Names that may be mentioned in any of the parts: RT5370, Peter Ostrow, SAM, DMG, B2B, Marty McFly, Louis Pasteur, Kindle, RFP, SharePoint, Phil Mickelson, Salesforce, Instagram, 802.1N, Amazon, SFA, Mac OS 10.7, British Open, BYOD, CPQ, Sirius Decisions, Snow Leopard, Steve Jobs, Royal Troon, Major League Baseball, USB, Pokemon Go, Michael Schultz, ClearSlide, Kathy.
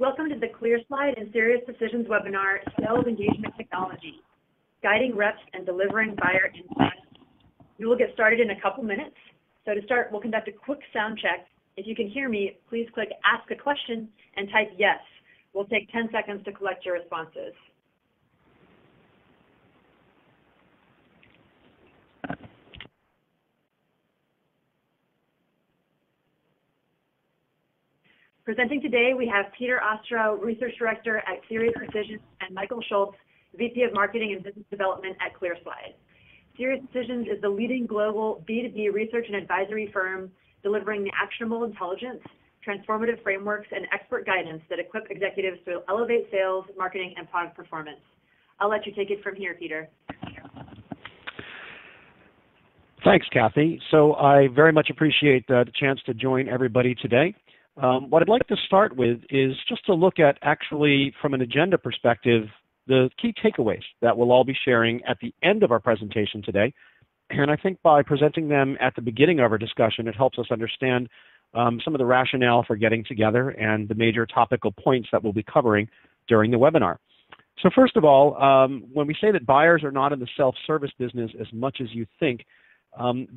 Welcome to the ClearSlide and Sirius Decisions webinar, Sales Engagement Technology, Guiding Reps and Delivering Buyer Insights. We will get started in a couple minutes. So to start, we'll conduct a quick sound check. If you can hear me, please click Ask a Question and type Yes. We'll take 10 seconds to collect your responses. Presenting today, we have Peter Ostrow, Research Director at Sirius Decisions, and Michael Schultz, VP of Marketing and Business Development at ClearSlide. Sirius Decisions is the leading global B2B research and advisory firm delivering the actionable intelligence, transformative frameworks, and expert guidance that equip executives to elevate sales, marketing, and product performance. I'll let you take it from here, Peter. Thanks, Kathy. So I very much appreciate the chance to join everybody today. What I'd like to start with is just to look at, actually, from an agenda perspective, the key takeaways that we'll all be sharing at the end of our presentation today. And I think by presenting them at the beginning of our discussion, it helps us understand some of the rationale for getting together and the major topical points that we'll be covering during the webinar. So first of all, when we say that buyers are not in the self-service business as much as you think,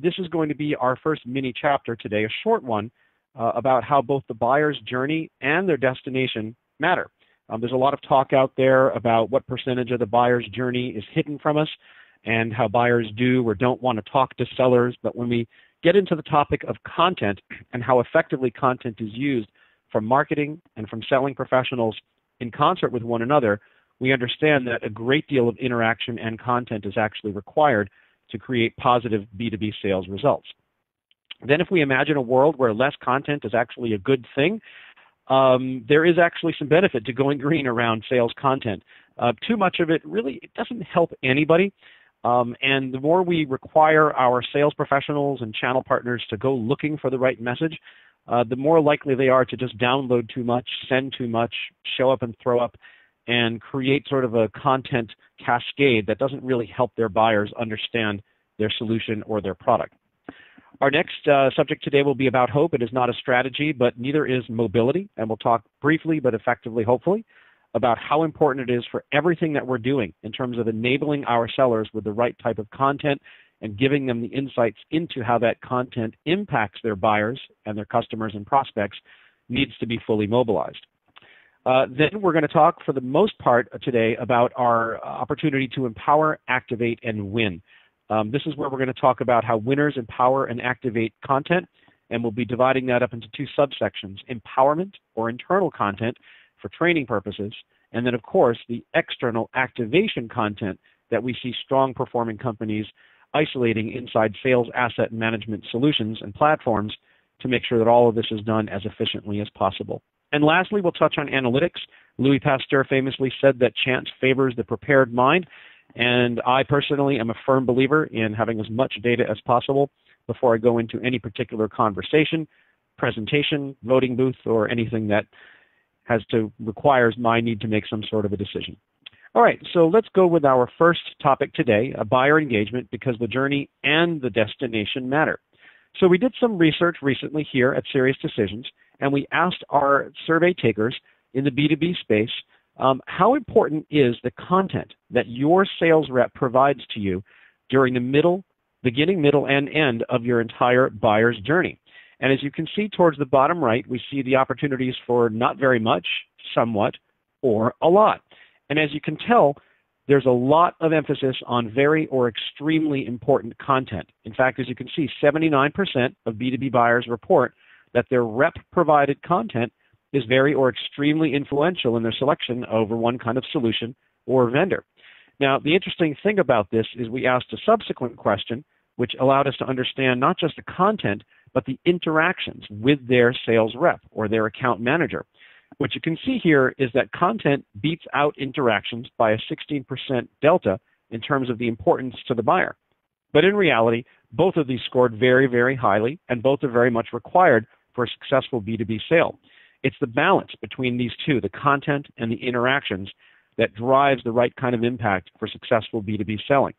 this is going to be our first mini chapter today, a short one, about how both the buyer's journey and their destination matter. There's a lot of talk out there about what percentage of the buyer's journey is hidden from us and how buyers do or don't want to talk to sellers. But when we get into the topic of content and how effectively content is used from marketing and from selling professionals in concert with one another, we understand that a great deal of interaction and content is actually required to create positive B2B sales results. Then if we imagine a world where less content is actually a good thing, there is actually some benefit to going green around sales content. Too much of it really doesn't help anybody. And the more we require our sales professionals and channel partners to go looking for the right message, the more likely they are to just download too much, send too much, show up and throw up, and create sort of a content cascade that doesn't really help their buyers understand their solution or their product. Our next subject today will be about hope. It is not a strategy, but neither is mobility. And we'll talk briefly, but effectively, hopefully, about how important it is for everything that we're doing in terms of enabling our sellers with the right type of content and giving them the insights into how that content impacts their buyers and their customers and prospects needs to be fully mobilized. Then we're going to talk, for the most part today, about our opportunity to empower, activate, and win. This is where we're going to talk about how winners empower and activate content, and we'll be dividing that up into two subsections: empowerment, or internal content for training purposes, and then, of course, the external activation content that we see strong performing companies isolating inside sales asset management solutions and platforms to make sure that all of this is done as efficiently as possible. And lastly, we'll touch on analytics. Louis Pasteur famously said that chance favors the prepared mind. And I personally am a firm believer in having as much data as possible before I go into any particular conversation, presentation, voting booth, or anything that requires my need to make some sort of a decision. All right, so let's go with our first topic today, buyer engagement, because the journey and the destination matter. So we did some research recently here at Sirius Decisions, and we asked our survey takers in the B2B space, how important is the content that your sales rep provides to you during the beginning, middle, and end of your entire buyer's journey? And as you can see towards the bottom right, we see the opportunities for not very much, somewhat, or a lot. And as you can tell, there's a lot of emphasis on very or extremely important content. In fact, as you can see, 79% of B2B buyers report that their rep-provided content is very or extremely influential in their selection over one kind of solution or vendor. Now, the interesting thing about this is we asked a subsequent question, which allowed us to understand not just the content, but the interactions with their sales rep or their account manager. What you can see here is that content beats out interactions by a 16% delta in terms of the importance to the buyer. But in reality, both of these scored very, very highly, and both are very much required for a successful B2B sale. It's the balance between these two, the content and the interactions, that drives the right kind of impact for successful B2B selling.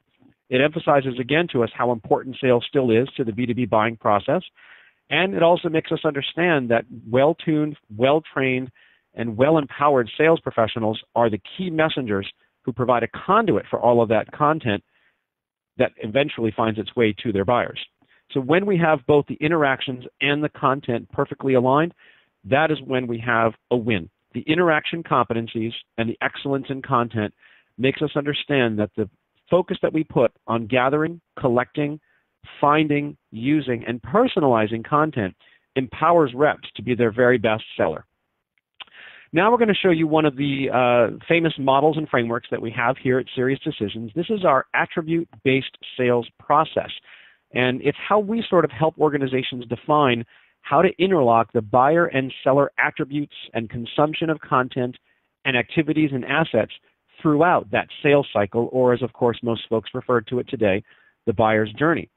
It emphasizes again to us how important sales still is to the B2B buying process, and it also makes us understand that well-tuned, well-trained, and well-empowered sales professionals are the key messengers who provide a conduit for all of that content that eventually finds its way to their buyers. So when we have both the interactions and the content perfectly aligned, that is when we have a win. The interaction competencies and the excellence in content makes us understand that the focus that we put on gathering, collecting, finding, using, and personalizing content empowers reps to be their very best seller. Now we're going to show you one of the famous models and frameworks that we have here at Sirius Decisions. This is our attribute-based sales process, and it's how we sort of help organizations define how to interlock the buyer and seller attributes and consumption of content and activities and assets throughout that sales cycle, or as of course most folks refer to it today, the buyer's journey.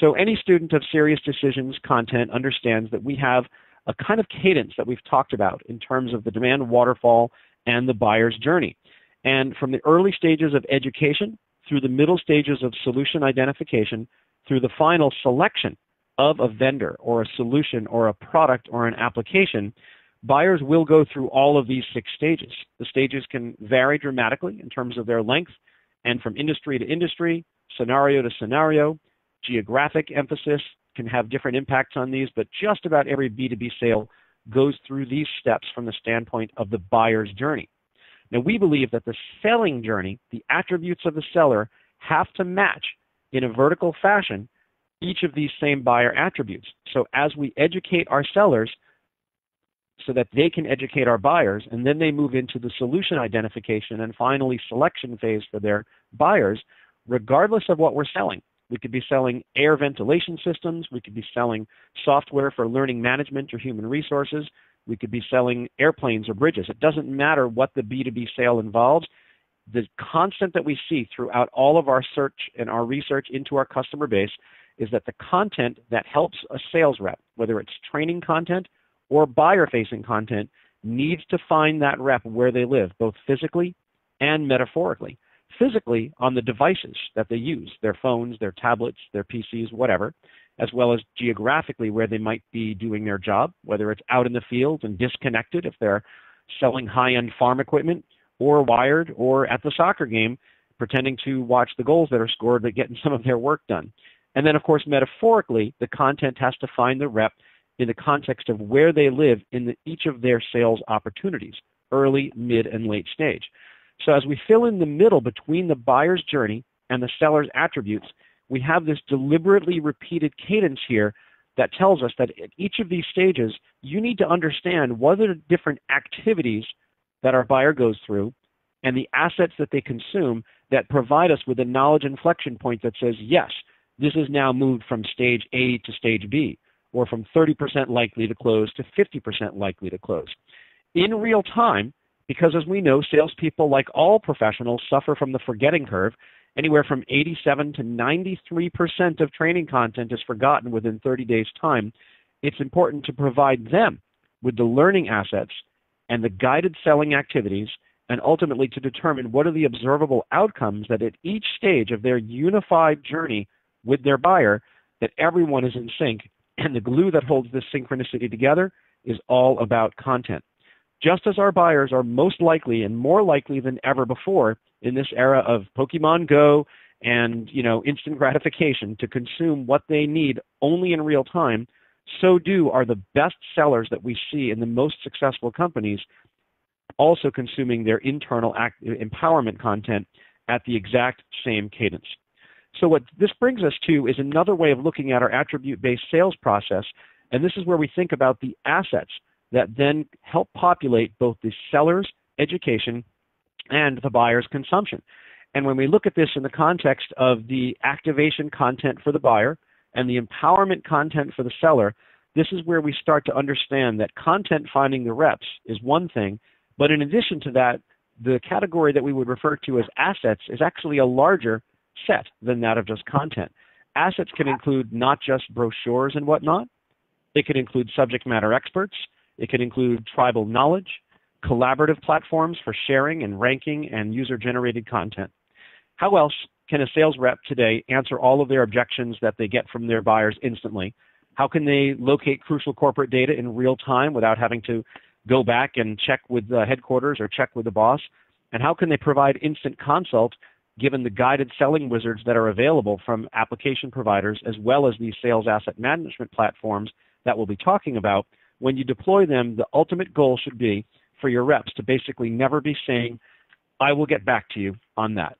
So any student of Sirius Decisions content understands that we have a kind of cadence that we've talked about in terms of the demand waterfall and the buyer's journey. And from the early stages of education through the middle stages of solution identification through the final selection of a vendor or a solution or a product or an application, buyers will go through all of these 6 stages. The stages can vary dramatically in terms of their length and from industry to industry, scenario to scenario. Geographic emphasis can have different impacts on these, but just about every B2B sale goes through these steps from the standpoint of the buyer's journey. Now, we believe that the selling journey, the attributes of the seller, have to match in a vertical fashion each of these same buyer attributes. So as we educate our sellers so that they can educate our buyers, and then they move into the solution identification and finally selection phase for their buyers, regardless of what we're selling. We could be selling air ventilation systems. We could be selling software for learning management or human resources. We could be selling airplanes or bridges. It doesn't matter what the B2B sale involves. The constant that we see throughout all of our search and our research into our customer base is that the content that helps a sales rep, whether it's training content or buyer-facing content, needs to find that rep where they live, both physically and metaphorically. Physically on the devices that they use, their phones, their tablets, their PCs, whatever, as well as geographically where they might be doing their job, whether it's out in the field and disconnected if they're selling high-end farm equipment, or wired, or at the soccer game pretending to watch the goals that are scored but getting some of their work done. And then, of course, metaphorically, the content has to find the rep in the context of where they live in each of their sales opportunities, early, mid, and late stage. So as we fill in the middle between the buyer's journey and the seller's attributes, we have this deliberately repeated cadence here that tells us that at each of these stages, you need to understand what are the different activities that our buyer goes through and the assets that they consume that provide us with a knowledge inflection point that says, yes, this is now moved from stage A to stage B, or from 30% likely to close to 50% likely to close. In real time, because as we know, salespeople, like all professionals, suffer from the forgetting curve. Anywhere from 87 to 93% of training content is forgotten within 30 days' time. It's important to provide them with the learning assets and the guided selling activities, and ultimately to determine what are the observable outcomes that at each stage of their unified journey with their buyer, that everyone is in sync, and the glue that holds this synchronicity together is all about content. Just as our buyers are most likely and more likely than ever before in this era of Pokemon Go and, instant gratification to consume what they need only in real time, so do are the best sellers that we see in the most successful companies also consuming their internal empowerment content at the exact same cadence. So what this brings us to is another way of looking at our attribute-based sales process, and this is where we think about the assets that then help populate both the seller's education and the buyer's consumption. And when we look at this in the context of the activation content for the buyer and the empowerment content for the seller, this is where we start to understand that content finding the reps is one thing, but in addition to that, the category that we would refer to as assets is actually a larger set than that of just content. Assets can include not just brochures and whatnot. It can include subject matter experts. It can include tribal knowledge, collaborative platforms for sharing and ranking, and user-generated content. How else can a sales rep today answer all of their objections that they get from their buyers instantly? How can they locate crucial corporate data in real time without having to go back and check with the headquarters or check with the boss? And how can they provide instant consult given the guided selling wizards that are available from application providers as well as these sales asset management platforms that we'll be talking about? When you deploy them, the ultimate goal should be for your reps to basically never be saying, I will get back to you on that.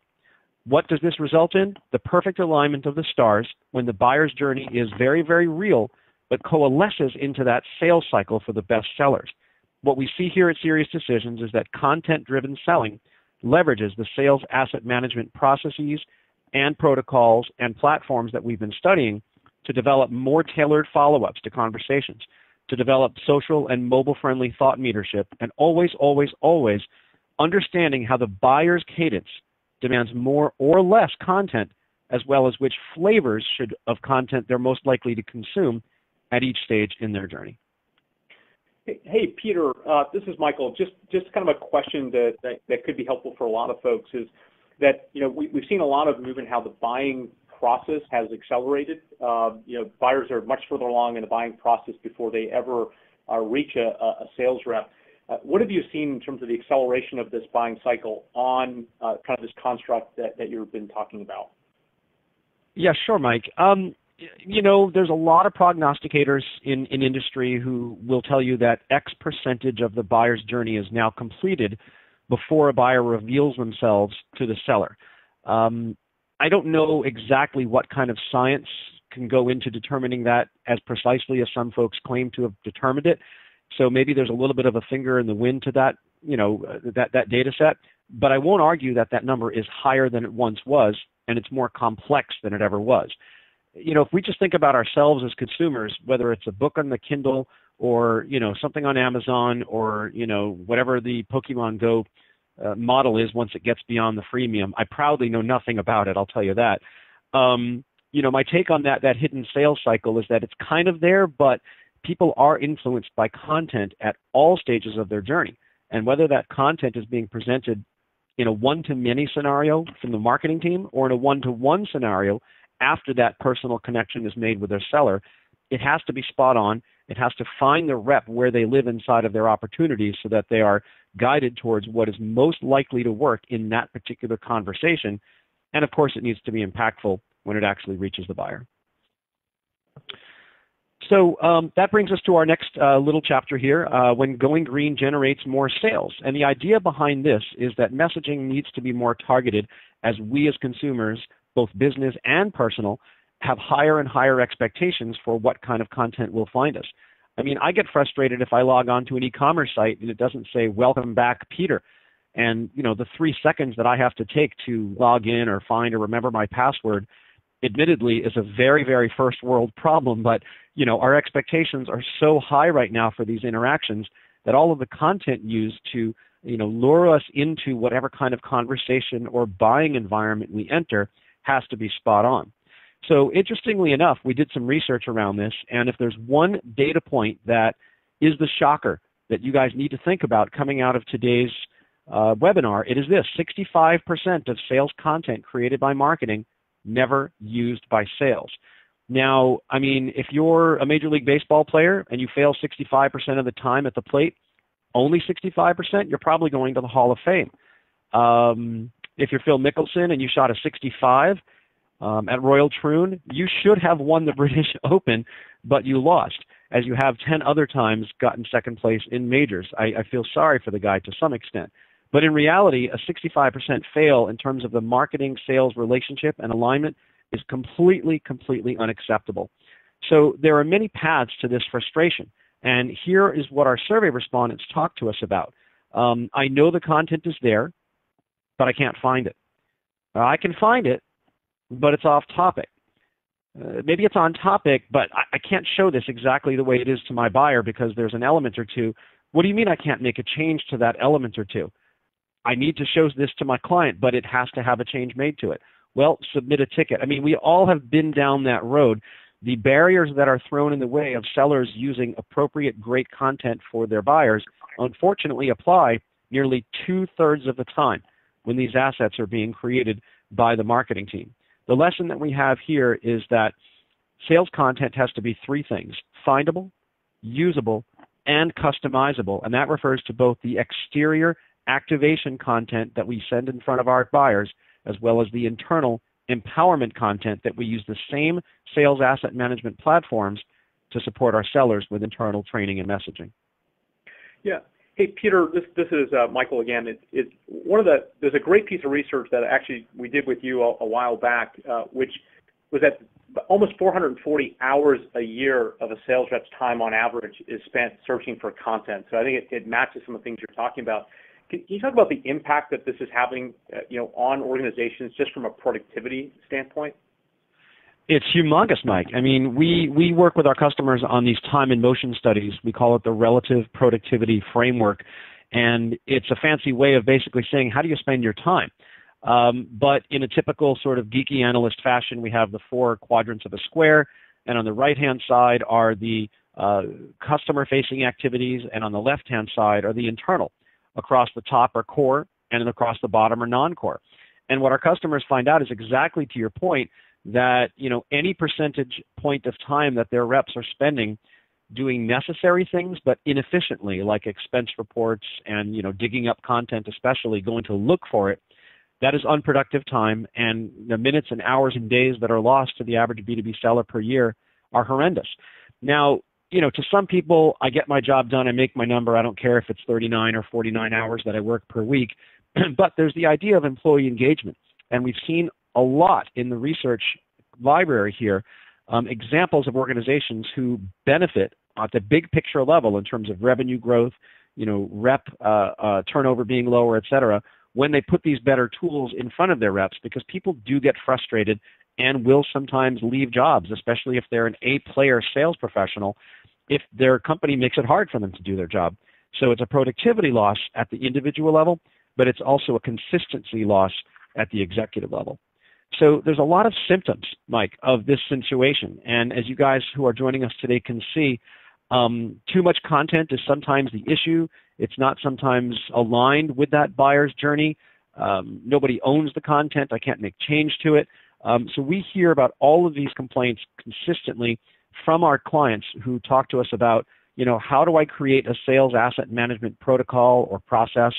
What does this result in? The perfect alignment of the stars when the buyer's journey is very, very real, but coalesces into that sales cycle for the best sellers. What we see here at Sirius Decisions is that content-driven selling leverages the sales asset management processes and protocols and platforms that we've been studying to develop more tailored follow-ups to conversations, to develop social and mobile-friendly thought leadership, and always, always, always understanding how the buyer's cadence demands more or less content, as well as which flavors should of content they're most likely to consume at each stage in their journey. Hey, Peter, this is Michael. Just kind of a question that could be helpful for a lot of folks is that, you know, we've seen a lot of movement how the buying process has accelerated. You know, buyers are much further along in the buying process before they ever reach a sales rep. What have you seen in terms of the acceleration of this buying cycle on kind of this construct that you've been talking about? Yeah, sure, Mike. You know, there's a lot of prognosticators in industry who will tell you that X percentage of the buyer's journey is now completed before a buyer reveals themselves to the seller. I don't know exactly what kind of science can go into determining that as precisely as some folks claim to have determined it. So maybe there's a little bit of a finger in the wind to that, you know, that data set. But I won't argue that that number is higher than it once was, and it's more complex than it ever was. You know, if we just think about ourselves as consumers, whether it's a book on the Kindle or, you know, something on Amazon or, you know, whatever the Pokemon Go model is once it gets beyond the freemium, I proudly know nothing about it, I'll tell you that. You know, my take on that hidden sales cycle is that it's kind of there, but people are influenced by content at all stages of their journey. And whether that content is being presented in a one-to-many scenario from the marketing team or in a one-to-one scenario after that personal connection is made with their seller, it has to be spot on. It has to find the rep where they live inside of their opportunities so that they are guided towards what is most likely to work in that particular conversation. And of course, it needs to be impactful when it actually reaches the buyer. So that brings us to our next little chapter here, when going green generates more sales. And the idea behind this is that messaging needs to be more targeted as we as consumers, both business and personal, have higher and higher expectations for what kind of content will find us. I mean, I get frustrated if I log on to an e-commerce site and it doesn't say, welcome back, Peter. And, you know, the 3 seconds that I have to take to log in or find or remember my password admittedly is a very, very first world problem, but, you know, our expectations are so high right now for these interactions that all of the content used to, you know, lure us into whatever kind of conversation or buying environment we enter has to be spot on. So interestingly enough, we did some research around this, and if there's one data point that is the shocker that you guys need to think about coming out of today's webinar, it is this: 65% of sales content created by marketing never used by sales. Now, I mean, if you're a Major League Baseball player and you fail 65% of the time at the plate, only 65%, you're probably going to the Hall of Fame. If you're Phil Mickelson and you shot a 65 at Royal Troon, you should have won the British Open, but you lost, as you have 10 other times gotten second place in majors. I feel sorry for the guy to some extent. But in reality, a 65% fail in terms of the marketing-sales relationship and alignment is completely, completely unacceptable. So there are many paths to this frustration, and here is what our survey respondents talked to us about. I know the content is there, but I can't find it. I can find it, but it's off topic. Maybe it's on topic, but I can't show this exactly the way it is to my buyer because there's an element or two. What do you mean I can't make a change to that element or two? I need to show this to my client, but it has to have a change made to it. Well, submit a ticket. I mean, we all have been down that road. The barriers that are thrown in the way of sellers using appropriate great content for their buyers unfortunately apply nearly 2/3 of the time when these assets are being created by the marketing team. The lesson that we have here is that sales content has to be three things: findable, usable, and customizable. And that refers to both the exterior activation content that we send in front of our buyers, as well as the internal empowerment content that we use the same sales asset management platforms to support our sellers with internal training and messaging. Yeah. Hey, Peter, this is Michael again. It's one of the, there's a great piece of research that actually we did with you a while back, which was that almost 440 hours a year of a sales rep's time on average is spent searching for content. So I think it matches some of the things you're talking about. Can you talk about the impact that this is having, on organizations just from a productivity standpoint? It's humongous, Mike. I mean, we work with our customers on these time and motion studies. We call it the relative productivity framework, and it's a fancy way of basically saying how do you spend your time. But in a typical sort of geeky analyst fashion, we have the four quadrants of a square, and on the right-hand side are the customer-facing activities, and on the left-hand side are the internal. Across the top are core, and then across the bottom are non-core. And what our customers find out is exactly to your point, that any percentage point of time that their reps are spending doing necessary things but inefficiently, like expense reports and digging up content, especially going to look for it, that is unproductive time, and the minutes and hours and days that are lost to the average B2B seller per year are horrendous. Now, to some people, I get my job done, I make my number, I don't care if it's 39 or 49 hours that I work per week, but there's the idea of employee engagement, and we've seen a lot in the research library here, examples of organizations who benefit at the big picture level in terms of revenue growth, rep turnover being lower, et cetera, when they put these better tools in front of their reps, because people do get frustrated and will sometimes leave jobs, especially if they're an A-player sales professional, if their company makes it hard for them to do their job. So it's a productivity loss at the individual level, but it's also a consistency loss at the executive level. So there's a lot of symptoms, Mike, of this situation. And as you guys who are joining us today can see, too much content is sometimes the issue. It's not sometimes aligned with that buyer's journey. Nobody owns the content. I can't make change to it. So we hear about all of these complaints consistently from our clients who talk to us about, how do I create a sales asset management protocol or process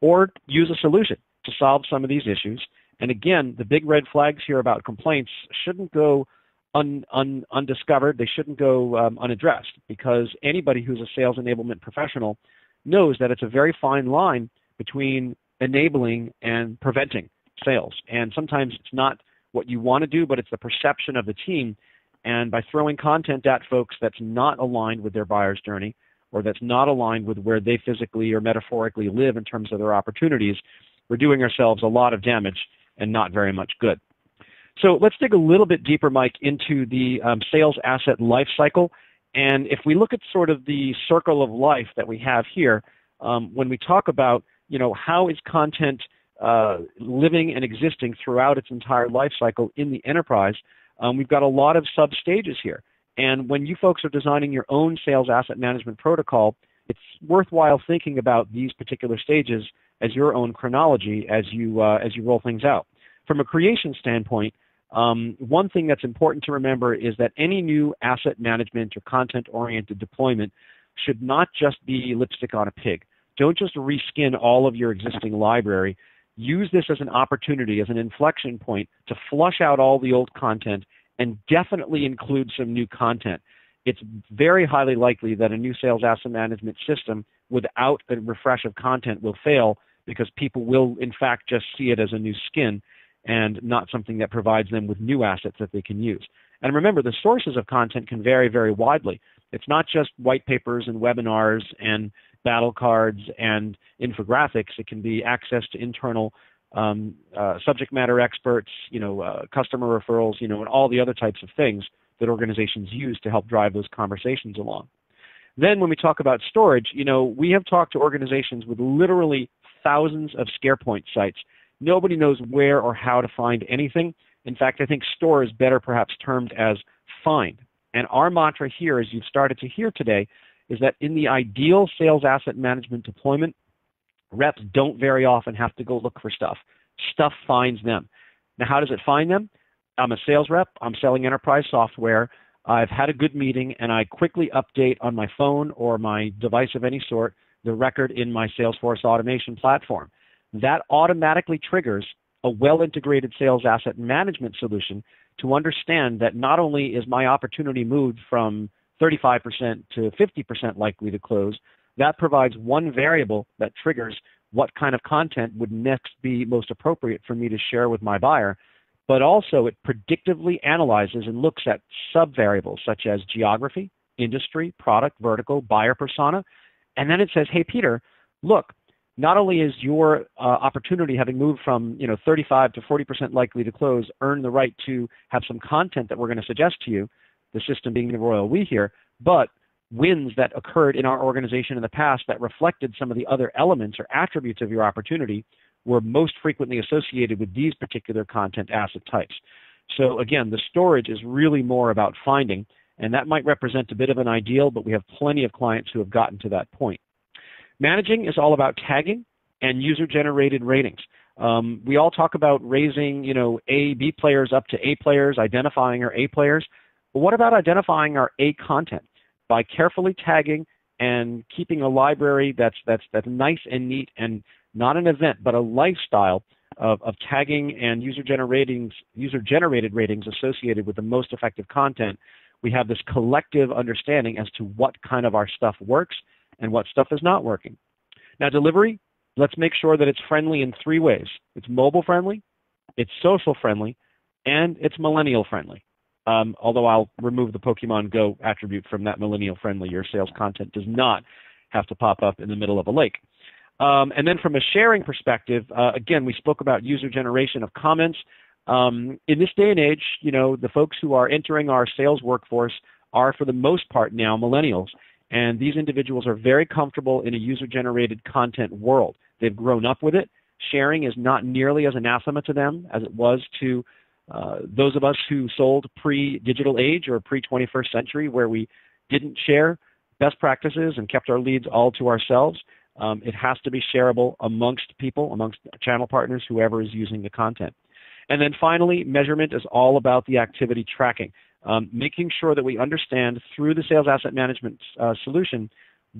or use a solution to solve some of these issues. And again, the big red flags here about complaints shouldn't go undiscovered. They shouldn't go unaddressed, because anybody who's a sales enablement professional knows that it's a very fine line between enabling and preventing sales. And sometimes it's not what you want to do, but it's the perception of the team. And by throwing content at folks that's not aligned with their buyer's journey, or that's not aligned with where they physically or metaphorically live in terms of their opportunities, we're doing ourselves a lot of damage and not very much good. So let's dig a little bit deeper, Mike, into the sales asset life cycle. And if we look at sort of the circle of life that we have here, when we talk about, how is content living and existing throughout its entire life cycle in the enterprise, we've got a lot of sub-stages here. And when you folks are designing your own sales asset management protocol, it's worthwhile thinking about these particular stages as your own chronology as you roll things out. From a creation standpoint, one thing that's important to remember is that any new asset management or content-oriented deployment should not just be lipstick on a pig. Don't just reskin all of your existing library. Use this as an opportunity, as an inflection point, to flush out all the old content and definitely include some new content. It's very highly likely that a new sales asset management system without a refresh of content will fail, because people will, in fact, just see it as a new skin and not something that provides them with new assets that they can use. And remember, the sources of content can vary very widely. It's not just white papers and webinars and battle cards and infographics. It can be access to internal subject matter experts, customer referrals, and all the other types of things that organizations use to help drive those conversations along. Then when we talk about storage, we have talked to organizations with literally thousands of SharePoint sites. Nobody knows where or how to find anything. In fact, I think store is better perhaps termed as find. And our mantra here, as you've started to hear today, is that in the ideal sales asset management deployment, reps don't very often have to go look for stuff. Stuff finds them. Now, how does it find them? I'm a sales rep. I'm selling enterprise software. I've had a good meeting, and I quickly update on my phone or my device of any sort the record in my Salesforce automation platform. That automatically triggers a well-integrated sales asset management solution to understand that not only is my opportunity moved from 35% to 50% likely to close, that provides one variable that triggers what kind of content would next be most appropriate for me to share with my buyer, but also it predictively analyzes and looks at sub-variables such as geography, industry, product, vertical, buyer persona, and then it says, hey, Peter, look, not only is your opportunity having moved from 35 to 40% likely to close, earn the right to have some content that we're going to suggest to you, the system being the royal we here, but wins that occurred in our organization in the past that reflected some of the other elements or attributes of your opportunity were most frequently associated with these particular content asset types. So again, the storage is really more about finding, and that might represent a bit of an ideal, but we have plenty of clients who have gotten to that point. Managing is all about tagging and user-generated ratings. We all talk about raising, A, B players up to A players, identifying our A players. But what about identifying our A content? By carefully tagging and keeping a library that's nice and neat and not an event, but a lifestyle of tagging and user-generated ratings associated with the most effective content, we have this collective understanding as to what kind of our stuff works and what stuff is not working. Now, delivery, let's make sure that it's friendly in three ways. It's mobile friendly, it's social friendly, and it's millennial friendly. Although I'll remove the Pokemon Go attribute from that millennial friendly. Your sales content does not have to pop up in the middle of a lake. And then from a sharing perspective, again, we spoke about user generation of comments. In this day and age, the folks who are entering our sales workforce are for the most part now millennials. And these individuals are very comfortable in a user-generated content world. They've grown up with it. Sharing is not nearly as anathema to them as it was to those of us who sold pre-digital age or pre-21st century, where we didn't share best practices and kept our leads all to ourselves. It has to be shareable amongst people, amongst channel partners, whoever is using the content. And then finally, measurement is all about the activity tracking, making sure that we understand through the sales asset management solution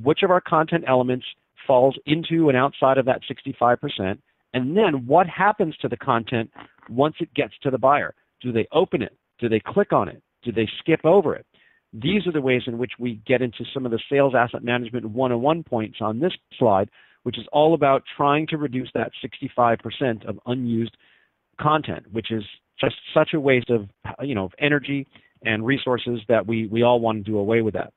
which of our content elements falls into and outside of that 65%, and then what happens to the content once it gets to the buyer. Do they open it? Do they click on it? Do they skip over it? These are the ways in which we get into some of the sales asset management 101 points on this slide, which is all about trying to reduce that 65% of unused content, which is just such a waste of energy and resources that we all want to do away with that.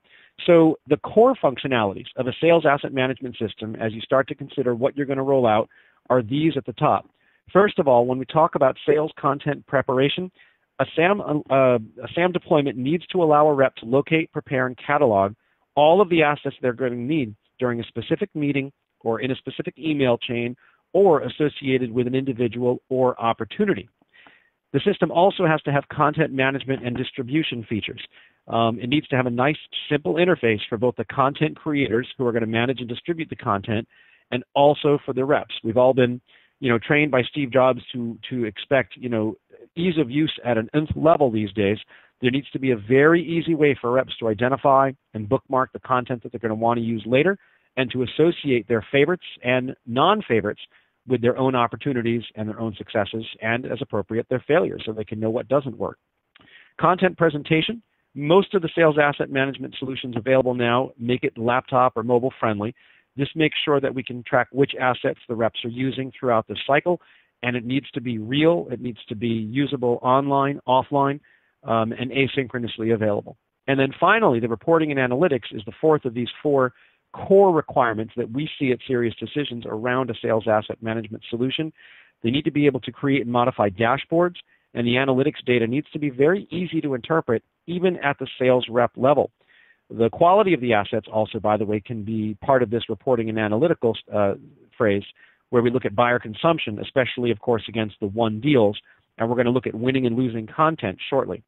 So the core functionalities of a sales asset management system, as you start to consider what you're going to roll out, are these at the top. First of all, when we talk about sales content preparation, a SAM deployment needs to allow a rep to locate, prepare, and catalog all of the assets they're going to need during a specific meeting or in a specific email chain or associated with an individual or opportunity. The system also has to have content management and distribution features. It needs to have a nice, simple interface for both the content creators who are going to manage and distribute the content and also for the reps. We've all been trained by Steve Jobs to expect ease of use at an nth level these days. There needs to be a very easy way for reps to identify and bookmark the content that they're going to want to use later and to associate their favorites and non-favorites with their own opportunities and their own successes and, as appropriate, their failures so they can know what doesn't work. Content presentation. Most of the sales asset management solutions available now make it laptop or mobile friendly. This makes sure that we can track which assets the reps are using throughout the cycle, and it needs to be real, it needs to be usable online, offline, and asynchronously available. And then finally, the reporting and analytics is the fourth of these four core requirements that we see at Sirius Decisions around a sales asset management solution. They need to be able to create and modify dashboards, and the analytics data needs to be very easy to interpret, even at the sales rep level. The quality of the assets also, by the way, can be part of this reporting and analytical phrase, where we look at buyer consumption, especially, of course, against the won deals, and we're going to look at winning and losing content shortly.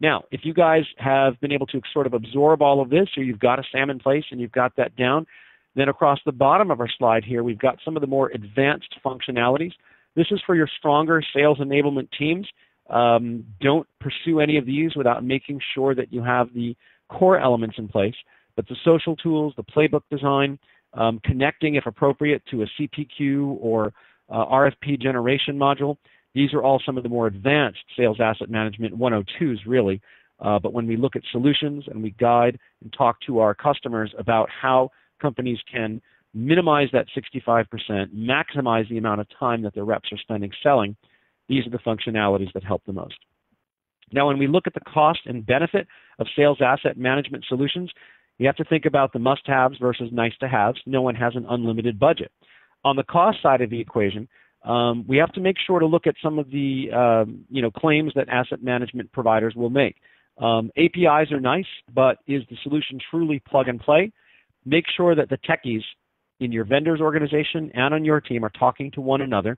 Now, if you guys have been able to sort of absorb all of this, or you've got a SAM in place and you've got that down, then across the bottom of our slide here, we've got some of the more advanced functionalities. This is for your stronger sales enablement teams. Don't pursue any of these without making sure that you have the core elements in place, but the social tools, the playbook design, connecting, if appropriate, to a CPQ or RFP generation module. These are all some of the more advanced sales asset management 102s, really. But when we look at solutions and we guide and talk to our customers about how companies can minimize that 65%, maximize the amount of time that their reps are spending selling, these are the functionalities that help the most. Now, when we look at the cost and benefit of sales asset management solutions, you have to think about the must-haves versus nice-to-haves. No one has an unlimited budget. On the cost side of the equation, we have to make sure to look at some of the claims that asset management providers will make. APIs are nice, but is the solution truly plug-and-play? Make sure that the techies in your vendor's organization and on your team are talking to one another.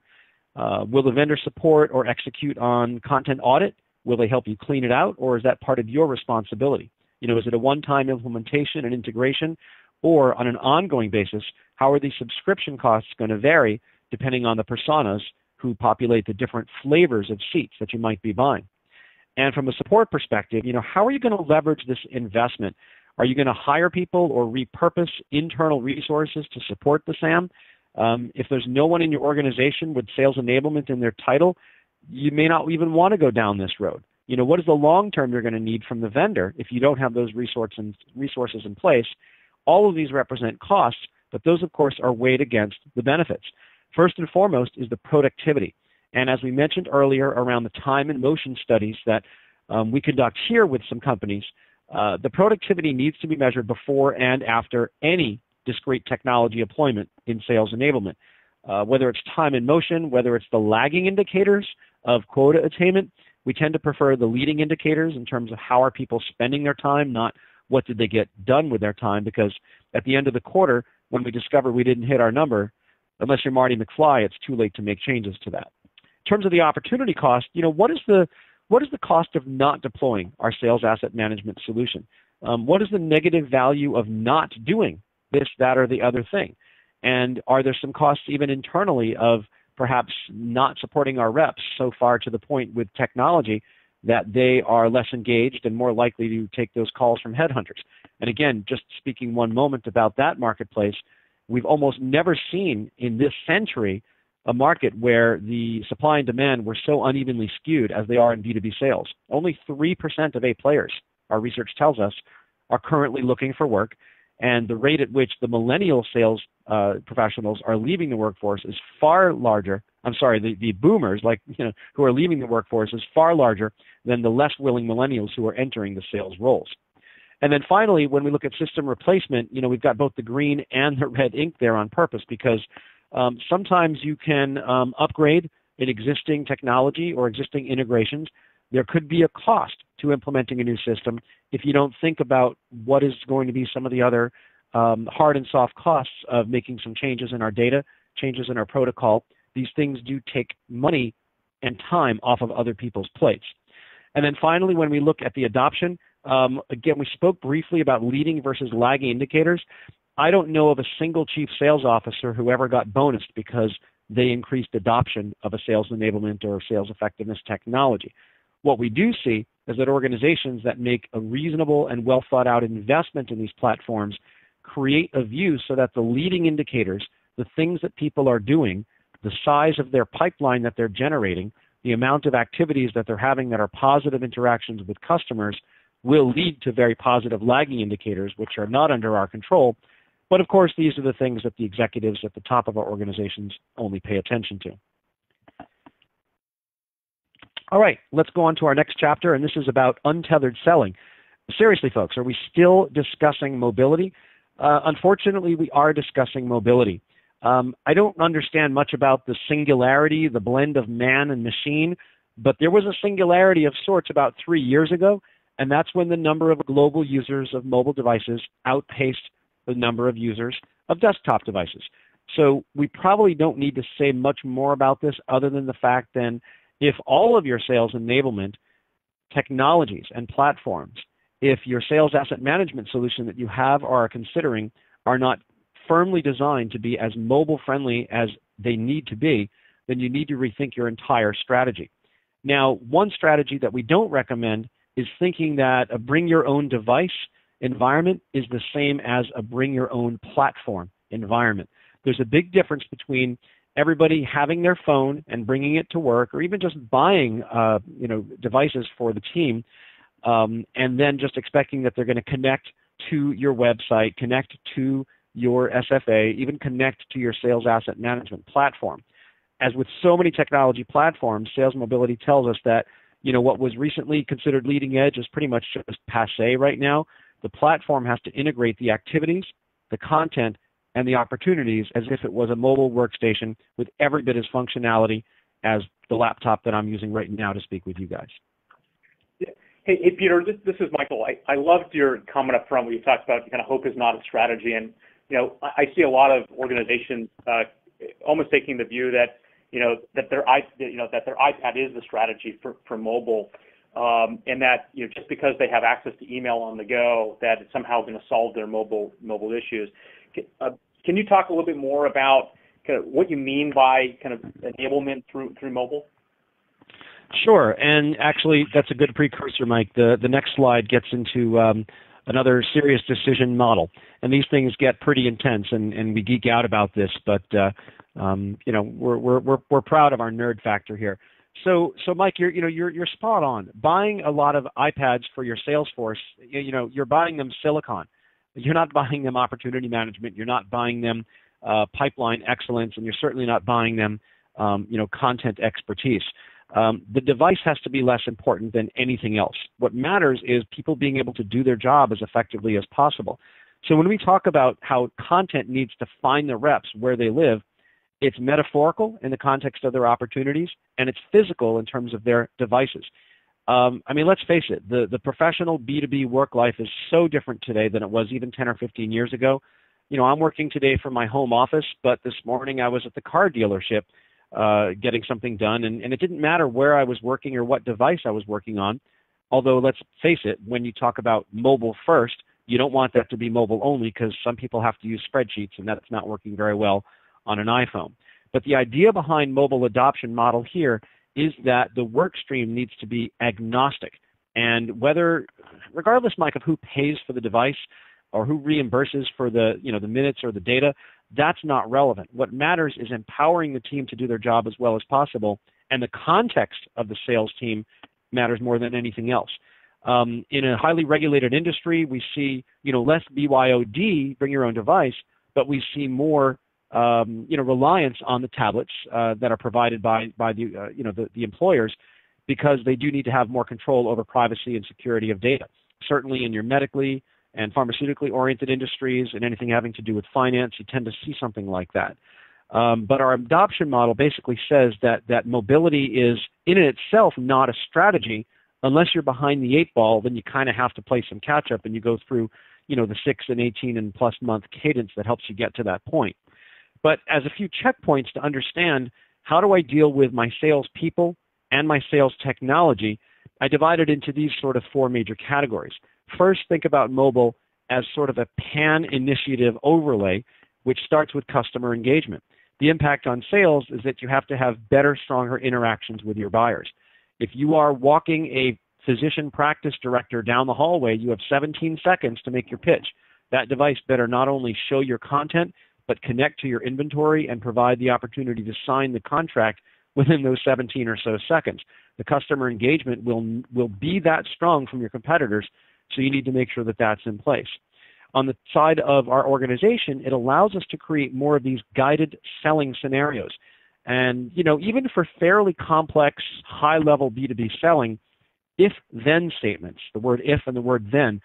Will the vendor support or execute on content audit? Will they help you clean it out, or is that part of your responsibility? You know, is it a one-time implementation and integration, or on an ongoing basis? How are the subscription costs going to vary depending on the personas who populate the different flavors of seats that you might be buying? And from a support perspective, you know, how are you going to leverage this investment? Are you going to hire people or repurpose internal resources to support the SAM? If there's no one in your organization with sales enablement in their title, you may not even want to go down this road. You know, what is the long term you're going to need from the vendor if you don't have those resources in place? All of these represent costs, but those, of course, are weighed against the benefits. First and foremost is the productivity. And as we mentioned earlier around the time and motion studies that we conduct here with some companies, the productivity needs to be measured before and after any discrete technology deployment in sales enablement. Whether it's time and motion, whether it's the lagging indicators of quota attainment, we tend to prefer the leading indicators in terms of how are people spending their time, not what did they get done with their time, because at the end of the quarter, when we discover we didn't hit our number, unless you're Marty McFly, it's too late to make changes to that. In terms of the opportunity cost, you know, what is the cost of not deploying our sales asset management solution? What is the negative value of not doing this, that, or the other thing? And are there some costs even internally of perhaps not supporting our reps so far to the point with technology that they are less engaged and more likely to take those calls from headhunters? And again, just speaking one moment about that marketplace, we've almost never seen in this century a market where the supply and demand were so unevenly skewed as they are in B2B sales. Only 3% of A players, our research tells us, are currently looking for work, and the rate at which the millennial sales professionals are leaving the workforce is far larger. I'm sorry, the boomers, like, you know, who are leaving the workforce is far larger than the less willing millennials who are entering the sales roles. And then finally, when we look at system replacement, you know, we've got both the green and the red ink there on purpose, because sometimes you can upgrade an existing technology or existing integrations. There could be a cost to implementing a new system if you don't think about what is going to be some of the other hard and soft costs of making some changes in our data, changes in our protocol. These things do take money and time off of other people's plates. And then finally, when we look at the adoption, again, we spoke briefly about leading versus lagging indicators. I don't know of a single chief sales officer who ever got bonused because they increased adoption of a sales enablement or sales effectiveness technology. What we do see is that organizations that make a reasonable and well thought out investment in these platforms create a view so that the leading indicators, the things that people are doing, the size of their pipeline that they're generating, the amount of activities that they're having that are positive interactions with customers, will lead to very positive lagging indicators, which are not under our control. But of course, these are the things that the executives at the top of our organizations only pay attention to. All right, let's go on to our next chapter, and this is about untethered selling. Seriously, folks, are we still discussing mobility? Unfortunately, we are discussing mobility. I don't understand much about the singularity, the blend of man and machine, but there was a singularity of sorts about 3 years ago, and that's when the number of global users of mobile devices outpaced the number of users of desktop devices. So we probably don't need to say much more about this other than the fact that if all of your sales enablement technologies and platforms, if your sales asset management solution that you have or are considering are not firmly designed to be as mobile friendly as they need to be, then you need to rethink your entire strategy. Now, one strategy that we don't recommend is thinking that a bring your own device environment is the same as a bring your own platform environment. There's a big difference between everybody having their phone and bringing it to work, or even just buying devices for the team, and then just expecting that they're going to connect to your website, connect to your SFA, even connect to your sales asset management platform. As with so many technology platforms, sales mobility tells us that what was recently considered leading edge is pretty much just passé right now. The platform has to integrate the activities, the content, and the opportunities as if it was a mobile workstation with every bit as functionality as the laptop that I'm using right now to speak with you guys. Hey Peter, this is Michael. I loved your comment up front where you talked about hope is not a strategy, and I see a lot of organizations almost taking the view that their iPad is the strategy for mobile, and that just because they have access to email on the go, that it's somehow going to solve their mobile issues. Can you talk a little bit more about what you mean by enablement through mobile? Sure, and actually that's a good precursor, Mike. The next slide gets into another serious decision model, and these things get pretty intense, and we geek out about this, but we're proud of our nerd factor here. So Mike, you're spot on. Buying a lot of iPads for your Salesforce, you're buying them silicon. You're not buying them opportunity management. You're not buying them pipeline excellence, and you're certainly not buying them content expertise. The device has to be less important than anything else. What matters is people being able to do their job as effectively as possible. So when we talk about how content needs to find the reps where they live, it's metaphorical in the context of their opportunities, and it's physical in terms of their devices. Let's face it, the professional B2B work life is so different today than it was even 10 or 15 years ago. I'm working today from my home office, but this morning I was at the car dealership getting something done, and it didn't matter where I was working or what device I was working on, although let's face it, when you talk about mobile first, you don't want that to be mobile only because some people have to use spreadsheets, and that's not working very well on an iPhone. But the idea behind mobile adoption model here is that the work stream needs to be agnostic, and regardless, Mike, of who pays for the device or who reimburses for the minutes or the data, that's not relevant. What matters is empowering the team to do their job as well as possible, and the context of the sales team matters more than anything else. In a highly regulated industry, we see less BYOD, bring your own device, but we see more reliance on the tablets that are provided by the employers, because they do need to have more control over privacy and security of data. Certainly in your medically and pharmaceutically oriented industries and anything having to do with finance, you tend to see something like that. But our adoption model basically says that mobility is in itself not a strategy. Unless you're behind the 8-ball, then you kind of have to play some catch up, and you go through the 6 and 18 and plus month cadence that helps you get to that point. But as a few checkpoints to understand, how do I deal with my sales people and my sales technology, I divide it into these sort of 4 major categories. First, think about mobile as sort of a pan-initiative overlay, which starts with customer engagement. The impact on sales is that you have to have better, stronger interactions with your buyers. If you are walking a physician practice director down the hallway, you have 17 seconds to make your pitch. That device better not only show your content, but connect to your inventory and provide the opportunity to sign the contract within those 17 or so seconds. The customer engagement will be that strong from your competitors, so you need to make sure that that's in place. On the side of our organization, it allows us to create more of these guided selling scenarios. And, even for fairly complex, high-level B2B selling, if-then statements, the word if and the word then,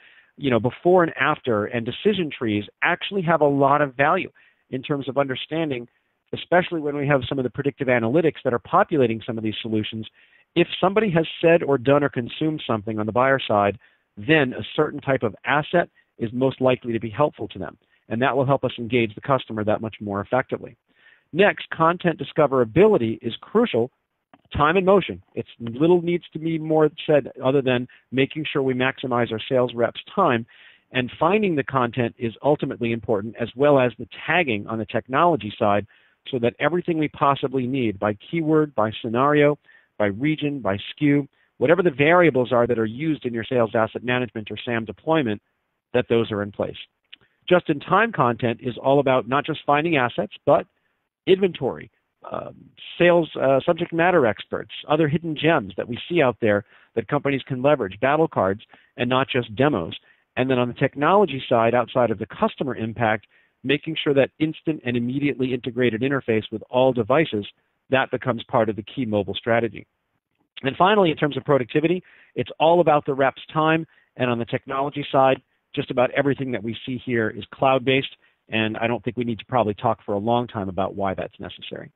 before and after, and decision trees actually have a lot of value in terms of understanding, especially when we have some of the predictive analytics that are populating some of these solutions. If somebody has said or done or consumed something on the buyer side, then a certain type of asset is most likely to be helpful to them, and that will help us engage the customer that much more effectively. Next, content discoverability is crucial. Time and motion. It's little needs to be more said other than making sure we maximize our sales reps' time, and finding the content is ultimately important, as well as the tagging on the technology side, so that everything we possibly need by keyword, by scenario, by region, by SKU, whatever the variables are that are used in your sales asset management or SAM deployment, that those are in place. Just-in-time content is all about not just finding assets, but inventory, sales subject matter experts, other hidden gems that we see out there that companies can leverage, battle cards, and not just demos. And then on the technology side, outside of the customer impact, making sure that instant and immediately integrated interface with all devices, that becomes part of the key mobile strategy. And finally, in terms of productivity, it's all about the rep's time. And on the technology side, just about everything that we see here is cloud-based, and I don't think we need to probably talk for a long time about why that's necessary.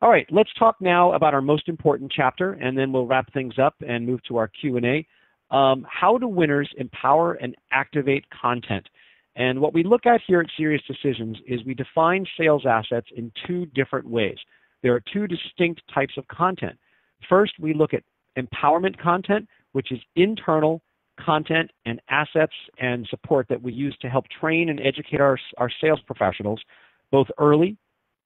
All right, let's talk now about our most important chapter, and then we'll wrap things up and move to our Q&A. How do winners empower and activate content? And what we look at here at Sirius Decisions is we define sales assets in two different ways. There are two distinct types of content. First, we look at empowerment content, which is internal content and assets and support that we use to help train and educate our sales professionals, both early,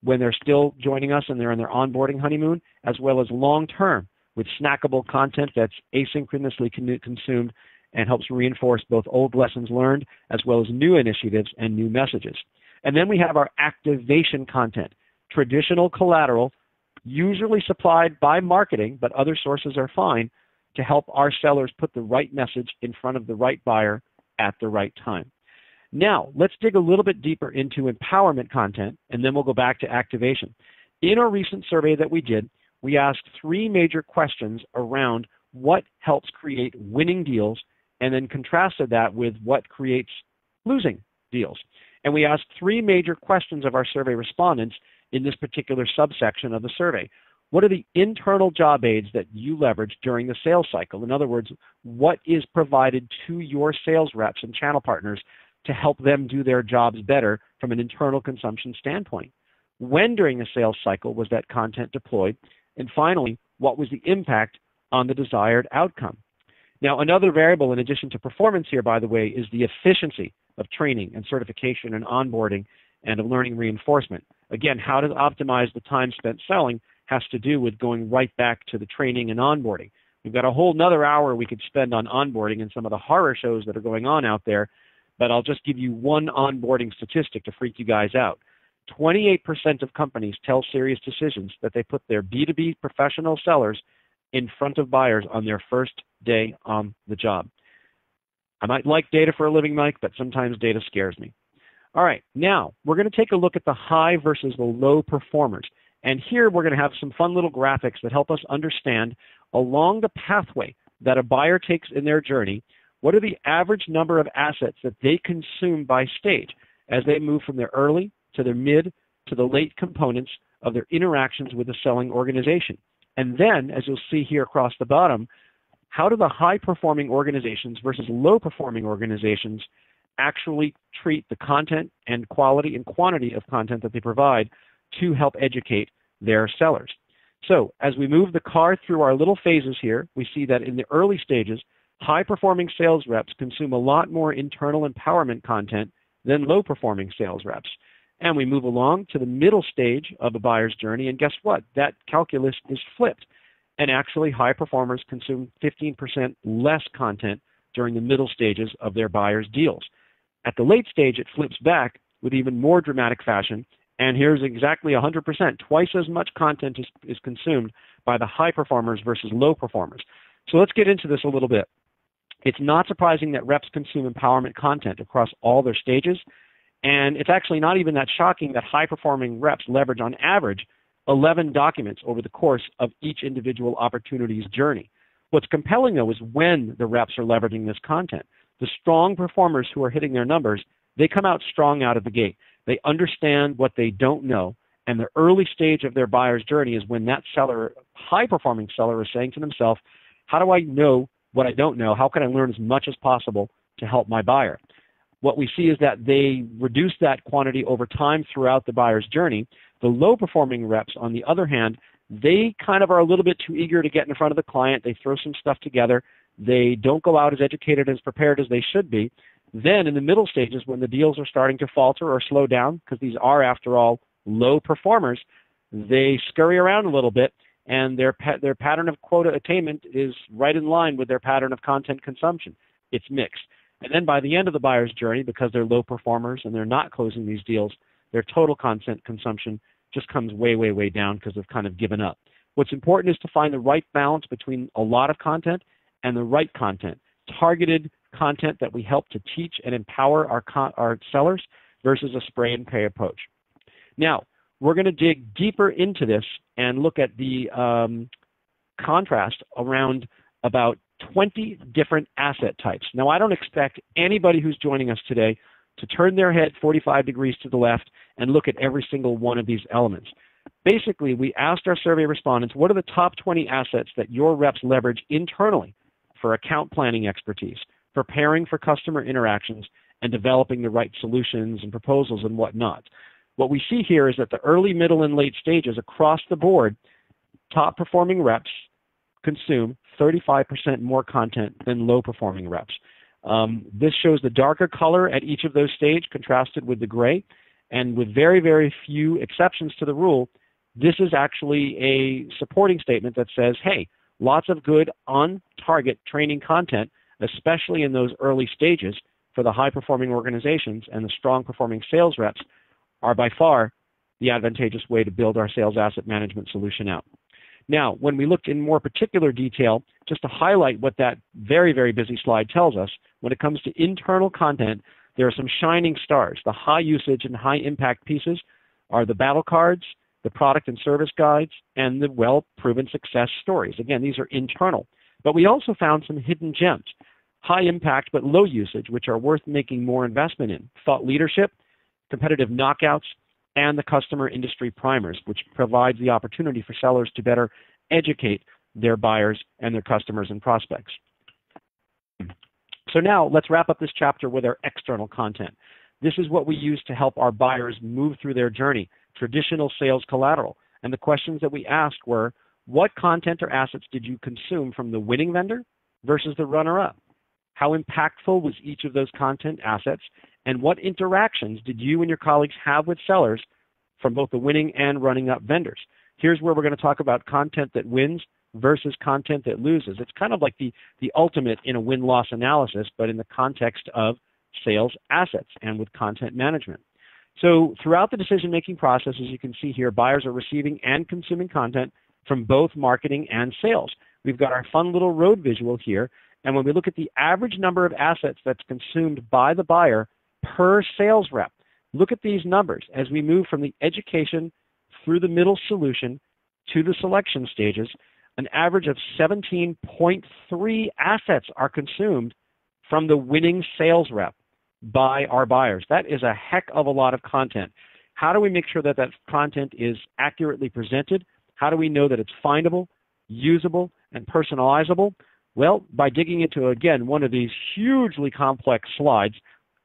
when they're still joining us and they're in their onboarding honeymoon, as well as long-term with snackable content that's asynchronously consumed and helps reinforce both old lessons learned as well as new initiatives and new messages. And then we have our activation content, traditional collateral, usually supplied by marketing, but other sources are fine, to help our sellers put the right message in front of the right buyer at the right time. Now, let's dig a little bit deeper into empowerment content, and then we'll go back to activation. In our recent survey that we did, we asked three major questions around what helps create winning deals, and then contrasted that with what creates losing deals. And we asked three major questions of our survey respondents in this particular subsection of the survey. What are the internal job aids that you leverage during the sales cycle? In other words, what is provided to your sales reps and channel partners to help them do their jobs better from an internal consumption standpoint? When during the sales cycle was that content deployed? And finally, what was the impact on the desired outcome? Now, another variable in addition to performance here, by the way, is the efficiency of training and certification and onboarding and of learning reinforcement. Again, how to optimize the time spent selling has to do with going right back to the training and onboarding. We've got a whole nother hour we could spend on onboarding and some of the horror shows that are going on out there, but I'll just give you one onboarding statistic to freak you guys out. 28% of companies tell Sirius Decisions that they put their B2B professional sellers in front of buyers on their first day on the job. I might like data for a living, Mike, but sometimes data scares me. All right, now we're going to take a look at the high versus the low performers. And here we're going to have some fun little graphics that help us understand along the pathway that a buyer takes in their journey, what are the average number of assets that they consume by stage as they move from their early to their mid to the late components of their interactions with the selling organization. And then, as you'll see here across the bottom, how do the high-performing organizations versus low-performing organizations actually treat the content and quality and quantity of content that they provide to help educate their sellers? So as we move the car through our little phases here, we see that in the early stages, high-performing sales reps consume a lot more internal empowerment content than low-performing sales reps. And we move along to the middle stage of a buyer's journey, and guess what? That calculus is flipped. And actually, high performers consume 15% less content during the middle stages of their buyer's deals. At the late stage, it flips back with even more dramatic fashion, and here's exactly 100%. Twice as much content is consumed by the high performers versus low performers. So let's get into this a little bit. It's not surprising that reps consume empowerment content across all their stages, and it's actually not even that shocking that high-performing reps leverage, on average, 11 documents over the course of each individual opportunity's journey. What's compelling, though, is when the reps are leveraging this content. The strong performers who are hitting their numbers, they come out strong out of the gate. They understand what they don't know, and the early stage of their buyer's journey is when that seller, high-performing seller, is saying to themselves, how do I know what I don't know? How can I learn as much as possible to help my buyer? What we see is that they reduce that quantity over time throughout the buyer's journey. The low-performing reps, on the other hand, they kind of are a little bit too eager to get in front of the client. They throw some stuff together. They don't go out as educated and as prepared as they should be. Then in the middle stages, when the deals are starting to falter or slow down, because these are, after all, low performers, they scurry around a little bit, and their pattern of quota attainment is right in line with their pattern of content consumption. It's mixed. And then by the end of the buyer's journey, because they're low performers and they're not closing these deals, their total content consumption just comes way, way, way down because they've kind of given up. What's important is to find the right balance between a lot of content and the right content, targeted content that we help to teach and empower our sellers versus a spray and pray approach. Now, we're going to dig deeper into this and look at the contrast around about 20 different asset types. Now, I don't expect anybody who's joining us today to turn their head 45 degrees to the left and look at every single one of these elements. Basically, we asked our survey respondents, what are the top 20 assets that your reps leverage internally for account planning expertise, preparing for customer interactions, and developing the right solutions and proposals and whatnot? What we see here is that the early, middle, and late stages across the board, top-performing reps consume 35% more content than low-performing reps. This shows the darker color at each of those stages contrasted with the gray, and with very, very few exceptions to the rule, this is actually a supporting statement that says, hey, lots of good on-target training content, especially in those early stages for the high-performing organizations and the strong-performing sales reps, are by far the advantageous way to build our sales asset management solution out. Now, when we looked in more particular detail, just to highlight what that very, very busy slide tells us, when it comes to internal content, there are some shining stars. The high usage and high impact pieces are the battle cards, the product and service guides, and the well-proven success stories. Again, these are internal. But we also found some hidden gems, high impact but low usage, which are worth making more investment in, thought leadership, competitive knockouts, and the customer industry primers, which provides the opportunity for sellers to better educate their buyers and their customers and prospects. So now let's wrap up this chapter with our external content. This is what we use to help our buyers move through their journey, traditional sales collateral. And the questions that we asked were, what content or assets did you consume from the winning vendor versus the runner-up? How impactful was each of those content assets? And what interactions did you and your colleagues have with sellers from both the winning and running up vendors? Here's where we're going to talk about content that wins versus content that loses. It's kind of like the ultimate in a win-loss analysis, but in the context of sales assets and with content management. So throughout the decision-making process, as you can see here, buyers are receiving and consuming content from both marketing and sales. We've got our fun little road visual here. And when we look at the average number of assets that's consumed by the buyer per sales rep, look at these numbers as we move from the education through the middle solution to the selection stages. An average of 17.3 assets are consumed from the winning sales rep by our buyers. That is a heck of a lot of content. How do we make sure that that content is accurately presented? How do we know that it's findable, usable, and personalizable? Well, by digging into, again, one of these hugely complex slides.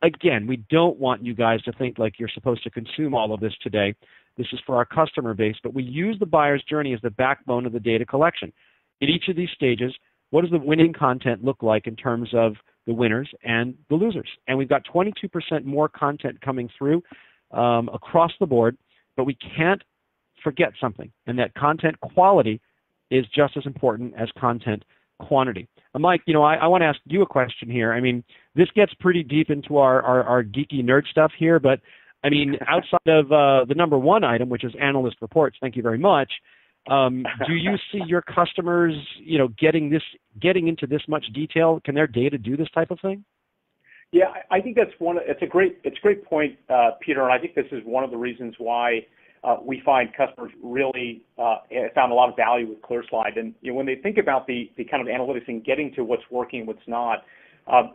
Again, we don't want you guys to think like you're supposed to consume all of this today. This is for our customer base, but we use the buyer's journey as the backbone of the data collection. In each of these stages, what does the winning content look like in terms of the winners and the losers? And we've got 22% more content coming through across the board, but we can't forget something, and that content quality is just as important as content quantity. And Mike, you know, I want to ask you a question here. I mean, this gets pretty deep into our geeky nerd stuff here, but I mean, outside of the number one item, which is analyst reports, thank you very much, do you see your customers, you know, getting into this much detail? Can their data do this type of thing? Yeah, I think that's it's a great point, Peter, and I think this is one of the reasons why we find customers really found a lot of value with ClearSlide. And you know, when they think about the kind of analytics and getting to what's working and what's not,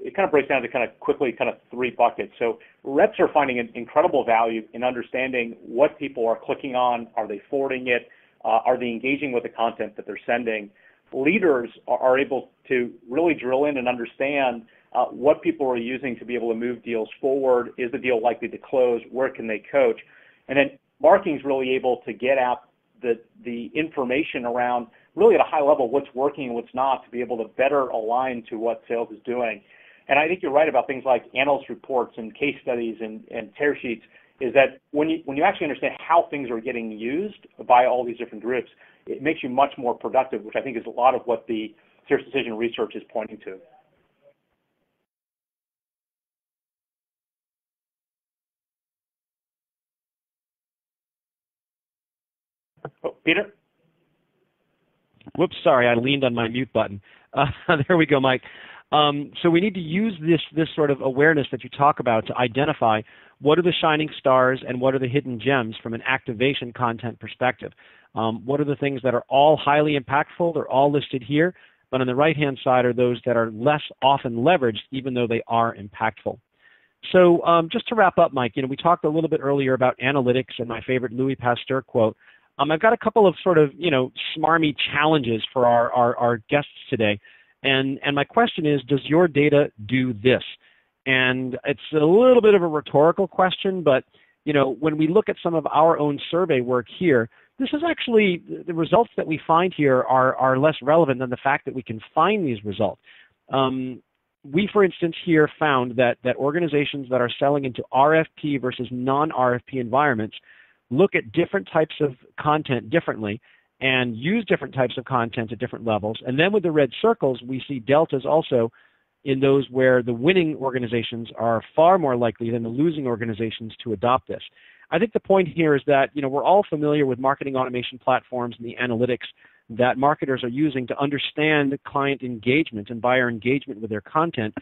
it kind of breaks down to quickly three buckets. So reps are finding an incredible value in understanding what people are clicking on. Are they forwarding it? Are they engaging with the content that they're sending? Leaders are able to really drill in and understand what people are using to be able to move deals forward. Is the deal likely to close? Where can they coach? And then marketing is really able to get out the information around really at a high level what's working and what's not to be able to better align to what sales is doing. And I think you're right about things like analyst reports and case studies and tear sheets. is that when you actually understand how things are getting used by all these different groups, it makes you much more productive, which I think is a lot of what the Sirius Decision research is pointing to. Oh, Peter? Whoops, sorry, I leaned on my mute button. There we go, Mike. So we need to use this sort of awareness that you talk about to identify what are the shining stars and what are the hidden gems from an activation content perspective. What are the things that are all highly impactful? They're all listed here, but on the right-hand side are those that are less often leveraged, even though they are impactful. So just to wrap up, Mike, we talked a little bit earlier about analytics and my favorite Louis Pasteur quote. I've got a couple of sort of, smarmy challenges for our guests today. And my question is, does your data do this? And it's a little bit of a rhetorical question, but, when we look at some of our own survey work here, this is actually, the results that we find here are less relevant than the fact that we can find these results. We, for instance, here found that organizations that are selling into RFP versus non-RFP environments look at different types of content differently and use different types of content at different levels. And then with the red circles, we see deltas also in those where the winning organizations are far more likely than the losing organizations to adopt this. I think the point here is that we're all familiar with marketing automation platforms and the analytics that marketers are using to understand client engagement and buyer engagement with their content.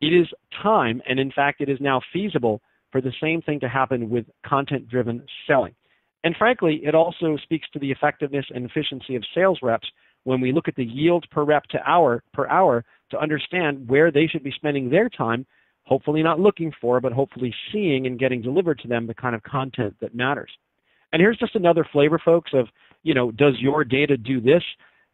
It is time, and in fact, it is now feasible for the same thing to happen with content-driven selling. And frankly, it also speaks to the effectiveness and efficiency of sales reps when we look at the yield per rep per hour to understand where they should be spending their time, hopefully not looking for, but hopefully seeing and getting delivered to them the kind of content that matters. And here's just another flavor, folks, of, does your data do this?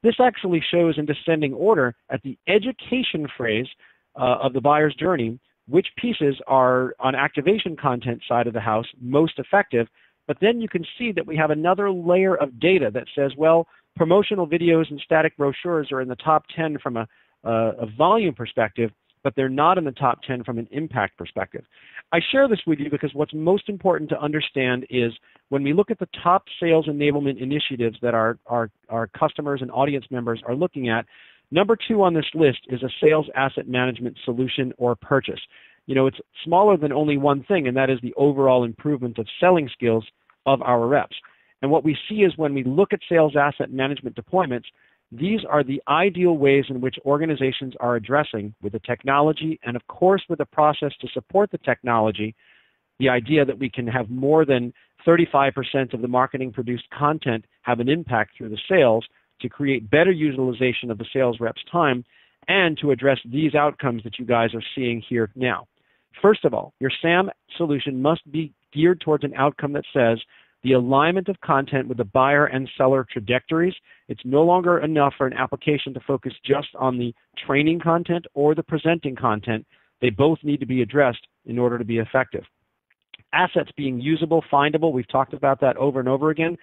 This actually shows in descending order at the education phase of the buyer's journey, which pieces are on activation content side of the house most effective. But then you can see that we have another layer of data that says, well, promotional videos and static brochures are in the top 10 from a volume perspective, but they're not in the top 10 from an impact perspective. I share this with you because what's most important to understand is when we look at the top sales enablement initiatives that our customers and audience members are looking at, number 2 on this list is a sales asset management solution or purchase. It's smaller than only one thing, and that is the overall improvement of selling skills of our reps. And what we see is when we look at sales asset management deployments, these are the ideal ways in which organizations are addressing with the technology and, of course, with the process to support the technology, the idea that we can have more than 35% of the marketing-produced content have an impact through the sales to create better utilization of the sales rep's time and to address these outcomes that you guys are seeing here now. First of all, your SAM solution must be geared towards an outcome that says the alignment of content with the buyer and seller trajectories. It's no longer enough for an application to focus just on the training content or the presenting content. They both need to be addressed in order to be effective. Assets being usable, findable, we've talked about that over and over again.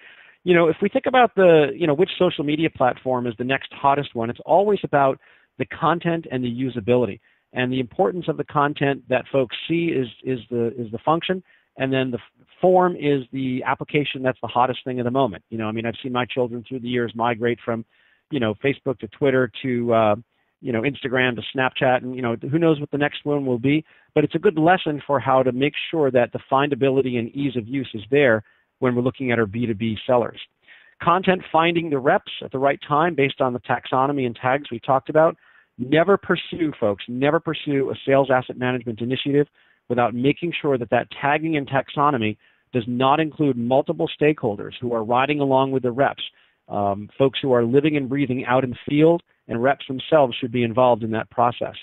If we think about which social media platform is the next hottest one, it's always about the content and the usability. And the importance of the content that folks see is the function, and then the form is the application that's the hottest thing at the moment. I've seen my children through the years migrate from, Facebook to Twitter to, Instagram to Snapchat, and, who knows what the next one will be. But it's a good lesson for how to make sure that the findability and ease of use is there when we're looking at our B2B sellers. Content finding the reps at the right time based on the taxonomy and tags we talked about. Never pursue, folks, never pursue a sales asset management initiative without making sure that that tagging and taxonomy does not include multiple stakeholders who are riding along with the reps. Folks who are living and breathing out in the field, and reps themselves should be involved in that process.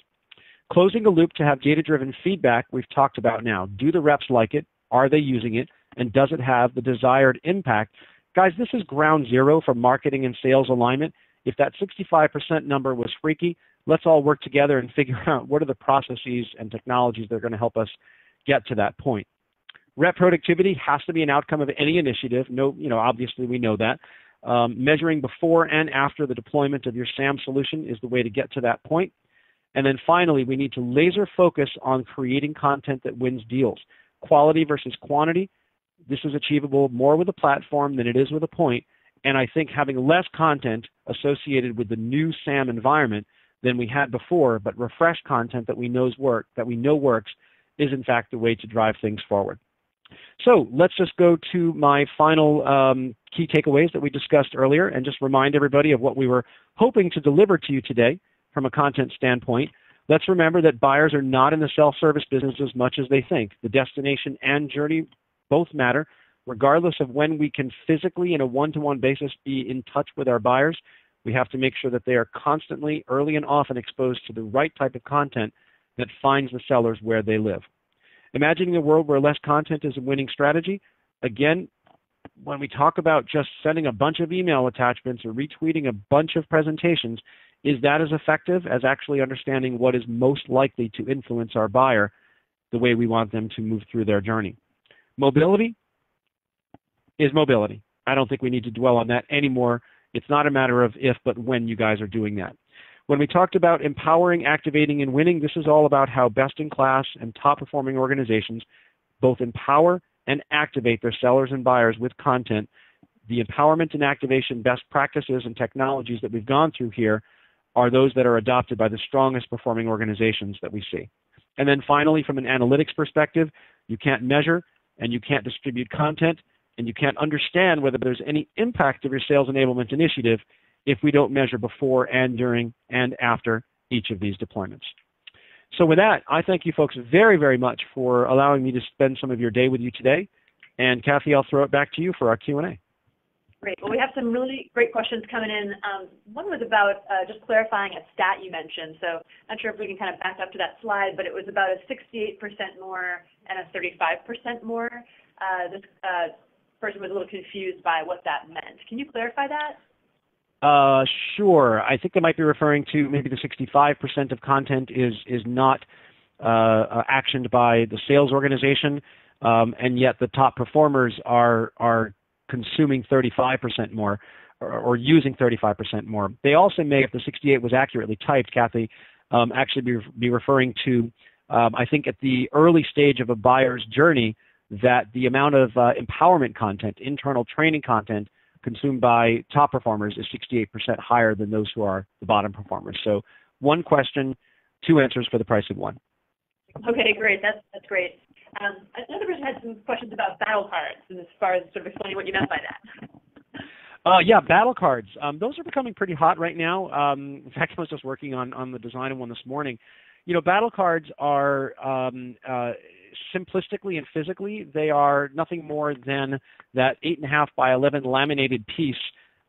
Closing a loop to have data-driven feedback we've talked about now. Do the reps like it? Are they using it? And does it have the desired impact? Guys, this is ground zero for marketing and sales alignment. If that 65% number was freaky, let's all work together and figure out what are the processes and technologies that are going to help us get to that point. Rep productivity has to be an outcome of any initiative. No, obviously we know that. Measuring before and after the deployment of your SAM solution is the way to get to that point. And then finally, we need to laser focus on creating content that wins deals. Quality versus quantity this is achievable more with a platform than it is with a point. And I think having less content associated with the new SAM environment than we had before, but refreshed content that we knows work, that we know works, is in fact the way to drive things forward. So let's just go to my final key takeaways that we discussed earlier, and just remind everybody of what we were hoping to deliver to you today from a content standpoint. Let's remember that buyers are not in the self-service business as much as they think. The destination and journey both matter. Regardless of when we can physically, in a one-to-one basis, be in touch with our buyers, we have to make sure that they are constantly, early and often, exposed to the right type of content that finds the sellers where they live. Imagining a world where less content is a winning strategy. Again, when we talk about just sending a bunch of email attachments or retweeting a bunch of presentations, is that as effective as actually understanding what is most likely to influence our buyer the way we want them to move through their journey? Mobility is mobility. I don't think we need to dwell on that anymore. It's not a matter of if, but when you guys are doing that. When we talked about empowering, activating, and winning, this is all about how best-in-class and top-performing organizations both empower and activate their sellers and buyers with content. The empowerment and activation best practices and technologies that we've gone through here are those that are adopted by the strongest-performing organizations that we see. And then finally, from an analytics perspective, you can't measure and you can't distribute content and you can't understand whether there's any impact of your sales enablement initiative if we don't measure before and during and after each of these deployments. So with that, I thank you folks very, very much for allowing me to spend some of your day with you today. And Kathy, I'll throw it back to you for our Q&A. Great. Well, we have some really great questions coming in. One was about just clarifying a stat you mentioned. So I'm not sure if we can kind of back up to that slide, but it was about a 68% more and a 35% more. This person was a little confused by what that meant. Can you clarify that? Sure. I think they might be referring to maybe the 65% of content is not actioned by the sales organization, and yet the top performers are consuming 35% more or using 35% more. They also may, if the 68 was accurately typed, Kathy, actually be referring to, I think at the early stage of a buyer's journey, that the amount of empowerment content, internal training content, consumed by top performers is 68% higher than those who are the bottom performers. So one question, two answers for the price of one. Okay, great. That's great. Another person had some questions about battle cards, as far as sort of explaining what you meant by that. Yeah, battle cards. Those are becoming pretty hot right now. In fact, I was just working on the design of one this morning. You know, battle cards are simplistically and physically, they are nothing more than that 8.5 by 11 laminated piece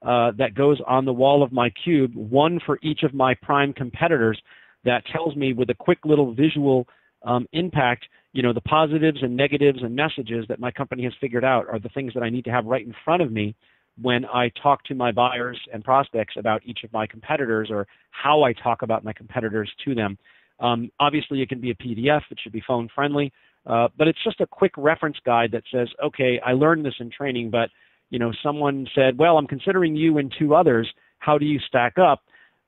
that goes on the wall of my cube, one for each of my prime competitors, that tells me with a quick little visual impact, you know, the positives and negatives and messages that my company has figured out are the things that I need to have right in front of me when I talk to my buyers and prospects about each of my competitors, or how I talk about my competitors to them. Obviously, it can be a PDF. It should be phone friendly. But it's just a quick reference guide that says, okay, I learned this in training, but you know, someone said, well, I'm considering you and two others. How do you stack up?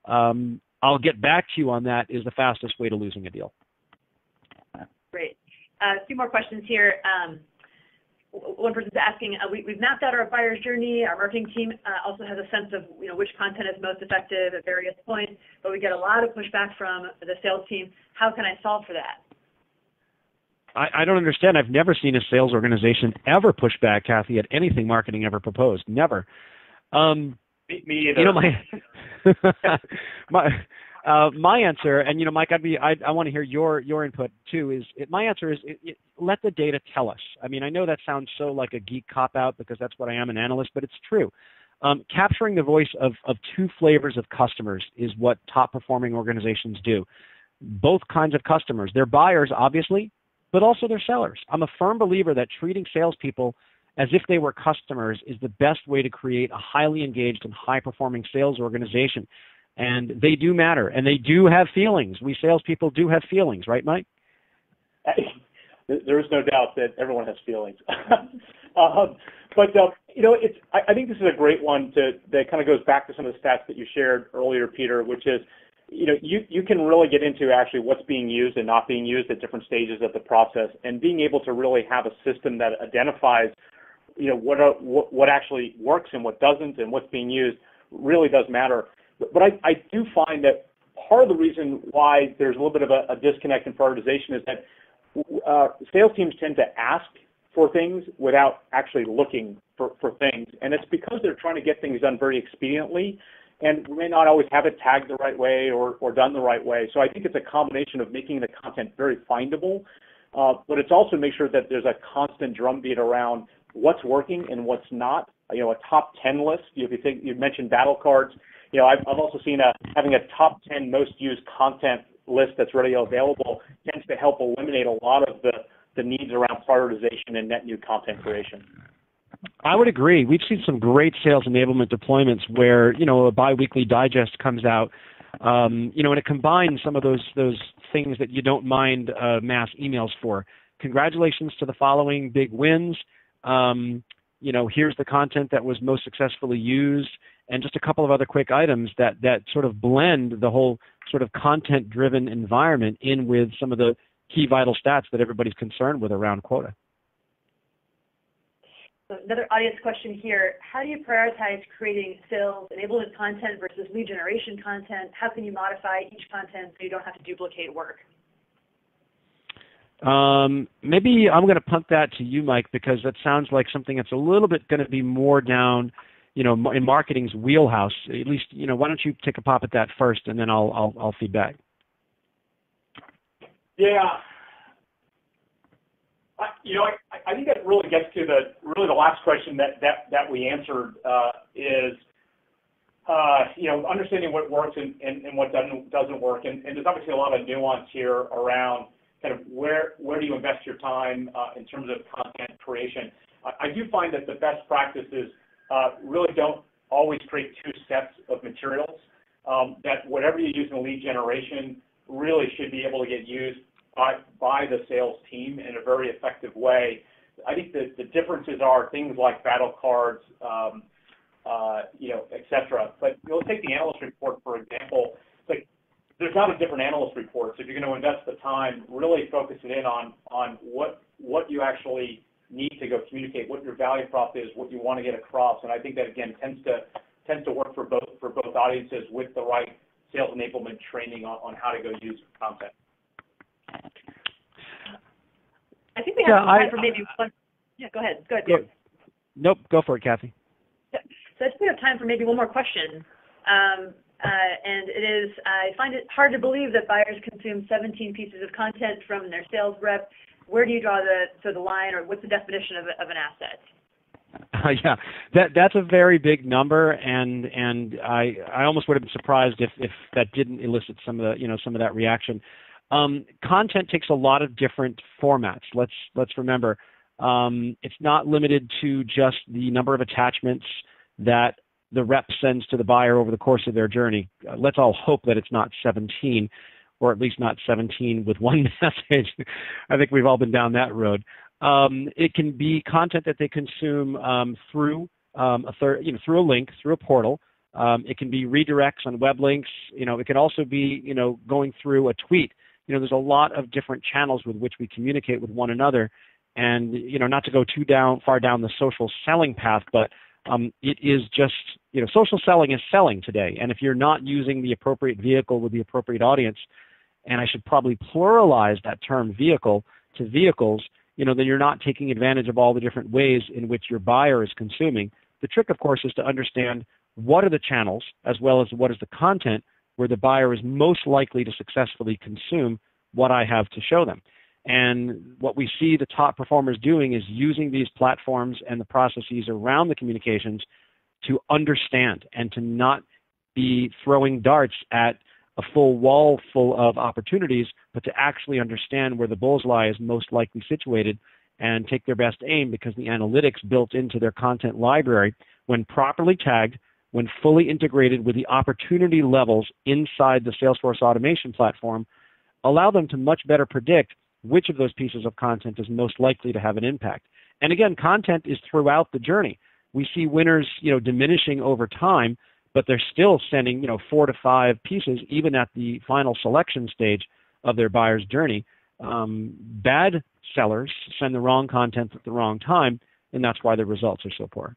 I'll get back to you on that is the fastest way to losing a deal. Great. A few more questions here. One person's asking, we've mapped out our buyer's journey. Our marketing team also has a sense of, you know, which content is most effective at various points, but we get a lot of pushback from the sales team. How can I solve for that? I don't understand. I've never seen a sales organization ever push back, Kathy, at anything marketing ever proposed. Never. Me either. You know, my answer, and you know, Mike, I want to hear your input too. My answer is let the data tell us. I mean, I know that sounds so like a geek cop out because that's what I am, an analyst, but it's true. Capturing the voice of two flavors of customers is what top performing organizations do. Both kinds of customers, their buyers, obviously, but also their sellers. I'm a firm believer that treating salespeople as if they were customers is the best way to create a highly engaged and high-performing sales organization. And they do matter, and they do have feelings. We salespeople do have feelings, right, Mike? There is no doubt that everyone has feelings. You know, I think this is a great one that kind of goes back to some of the stats that you shared earlier, Peter, which is, you know, you can really get into actually what's being used and not being used at different stages of the process, and being able to really have a system that identifies you know, what actually works and what doesn't and what's being used really does matter. But I do find that part of the reason why there's a little bit of a disconnect in prioritization is that sales teams tend to ask for things without actually looking for things. And it's because they're trying to get things done very expediently, and we may not always have it tagged the right way or done the right way. So I think it's a combination of making the content very findable, but it's also make sure that there's a constant drumbeat around what's working and what's not. You know, a top 10 list. If you think you mentioned battle cards, you know, I've also seen having a top 10 most used content list that's readily available tends to help eliminate a lot of the needs around prioritization and net new content creation. I would agree. We've seen some great sales enablement deployments where, you know, a biweekly digest comes out, you know, and it combines some of those things that you don't mind mass emails for. Congratulations to the following big wins. You know, here's the content that was most successfully used, and just a couple of other quick items that sort of blend the whole sort of content-driven environment in with some of the key vital stats that everybody's concerned with around quota. So another audience question here. How do you prioritize creating sales enablement content versus lead generation content? How can you modify each content so you don't have to duplicate work? Maybe I'm going to punt that to you, Mike, because that sounds like something that's a little bit going to be more down, you know, in marketing's wheelhouse. At least, you know, why don't you take a pop at that first, and then I'll feedback. Yeah, you know, I think that really gets to the last question that we answered is, you know, understanding what works and what doesn't work, and there's obviously a lot of nuance here around kind of where do you invest your time in terms of content creation. I do find that the best practices really don't always create two sets of materials. That whatever you use in lead generation really should be able to get used by the sales team in a very effective way. I think that the differences are things like battle cards, you know, et cetera. But you'll take the analyst report, for example. It's like there's not a different analyst report. So if you're going to invest the time, really focus it in on what you actually need to go communicate, what your value prop is, what you want to get across. And I think that, again, tends to work for both audiences with the right sales enablement training on how to go use content. I think we have time for maybe one. Yeah, go ahead. Go ahead. Yeah. Nope, go for it, Kathy. Yeah. So I think we have time for maybe one more question. And it is, I find it hard to believe that buyers consume 17 pieces of content from their sales rep. Where do you draw the line, or what's the definition of an asset? Yeah, that's a very big number, and I almost would have been surprised if that didn't elicit some of that reaction. Content takes a lot of different formats. Let's remember, it's not limited to just the number of attachments that the rep sends to the buyer over the course of their journey. Let's all hope that it's not 17, or at least not 17 with one message. I think we've all been down that road. It can be content that they consume through a link, through a portal. It can be redirects on web links. You know, it can also be, you know, going through a tweet. You know, there's a lot of different channels with which we communicate with one another. And, you know, not to go too far down the social selling path, but it is just, you know, social selling is selling today. And if you're not using the appropriate vehicle with the appropriate audience, and I should probably pluralize that term vehicle to vehicles, you know, then you're not taking advantage of all the different ways in which your buyer is consuming. The trick, of course, is to understand what are the channels as well as what is the content where the buyer is most likely to successfully consume what I have to show them. And what we see the top performers doing is using these platforms and the processes around the communications to understand and to not be throwing darts at a full wall full of opportunities, but to actually understand where the bullseye is most likely situated and take their best aim, because the analytics built into their content library, when properly tagged, when fully integrated with the opportunity levels inside the Salesforce automation platform, allow them to much better predict which of those pieces of content is most likely to have an impact. And again, content is throughout the journey. We see winners, you know, diminishing over time, but they're still sending, you know, 4 to 5 pieces, even at the final selection stage of their buyer's journey. Bad sellers send the wrong content at the wrong time. and that's why the results are so poor.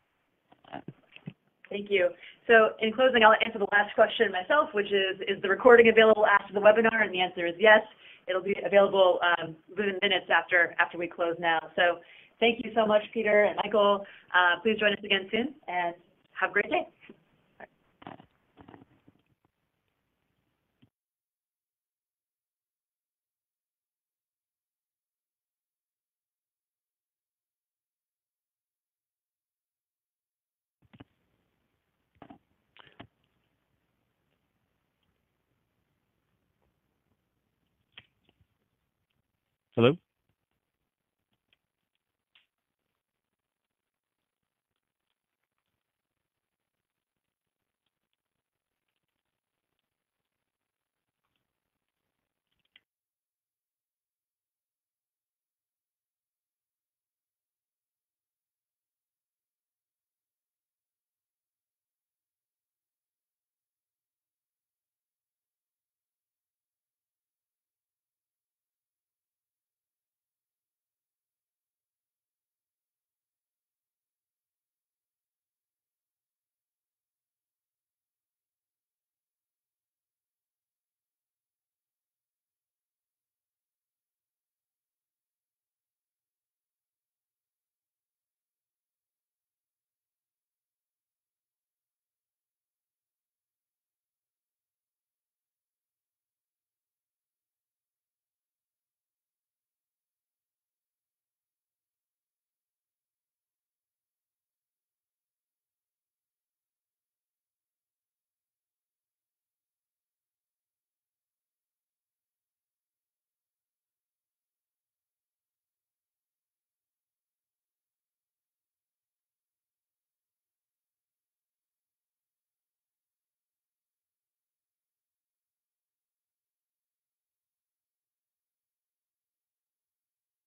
Thank you. So in closing, I'll answer the last question myself, which is the recording available after the webinar? And the answer is yes. It'll be available within minutes after we close now. So thank you so much, Peter and Michael. Please join us again soon, and have a great day. Hello?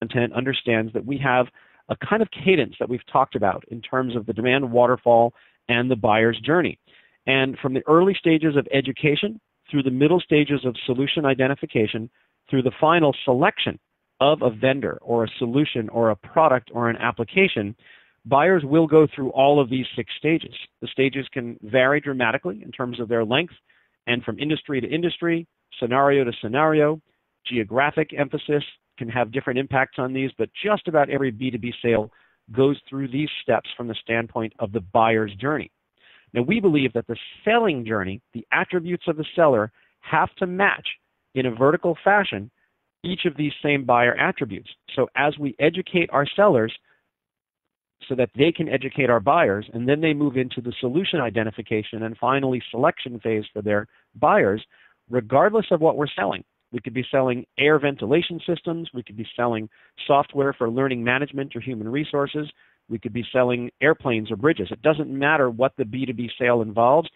Content understands that we have a kind of cadence that we've talked about in terms of the demand waterfall and the buyer's journey. And from the early stages of education through the middle stages of solution identification through the final selection of a vendor or a solution or a product or an application, buyers will go through all of these 6 stages. The stages can vary dramatically in terms of their length and from industry to industry, scenario to scenario, geographic emphasis, can have different impacts on these, but just about every B2B sale goes through these steps from the standpoint of the buyer's journey. Now, we believe that the selling journey, the attributes of the seller, have to match in a vertical fashion each of these same buyer attributes. So as we educate our sellers so that they can educate our buyers, and then they move into the solution identification and finally selection phase for their buyers, regardless of what we're selling. We could be selling air ventilation systems. We could be selling software for learning management or human resources. We could be selling airplanes or bridges. It doesn't matter what the B2B sale involves.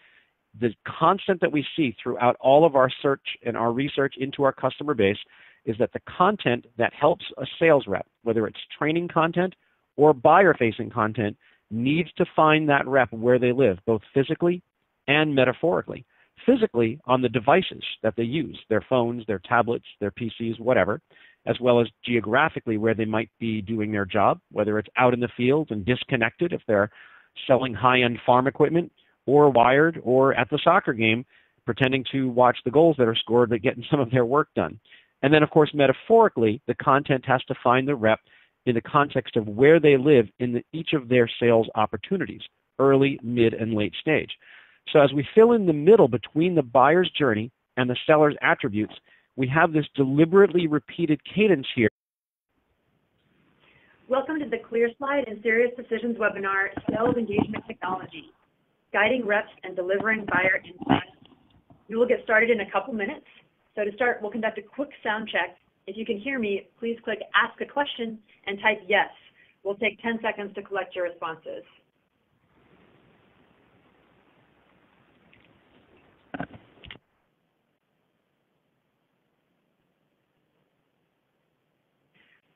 The constant that we see throughout all of our search and our research into our customer base is that the content that helps a sales rep, whether it's training content or buyer-facing content, needs to find that rep where they live, both physically and metaphorically. Physically on the devices that they use, their phones, their tablets, their PCs, whatever, as well as geographically where they might be doing their job, whether it's out in the field and disconnected if they're selling high-end farm equipment, or wired, or at the soccer game pretending to watch the goals that are scored but getting some of their work done. And then, of course, metaphorically, the content has to find the rep in the context of where they live in each of their sales opportunities, early, mid, and late stage. So as we fill in the middle between the buyer's journey and the seller's attributes, we have this deliberately repeated cadence here. Welcome to the ClearSlide and Sirius Decisions webinar, Sales Engagement Technology, Guiding Reps and Delivering Buyer Insights. We will get started in a couple minutes. So to start, we'll conduct a quick sound check. If you can hear me, please click Ask a Question and type Yes. We'll take 10 seconds to collect your responses.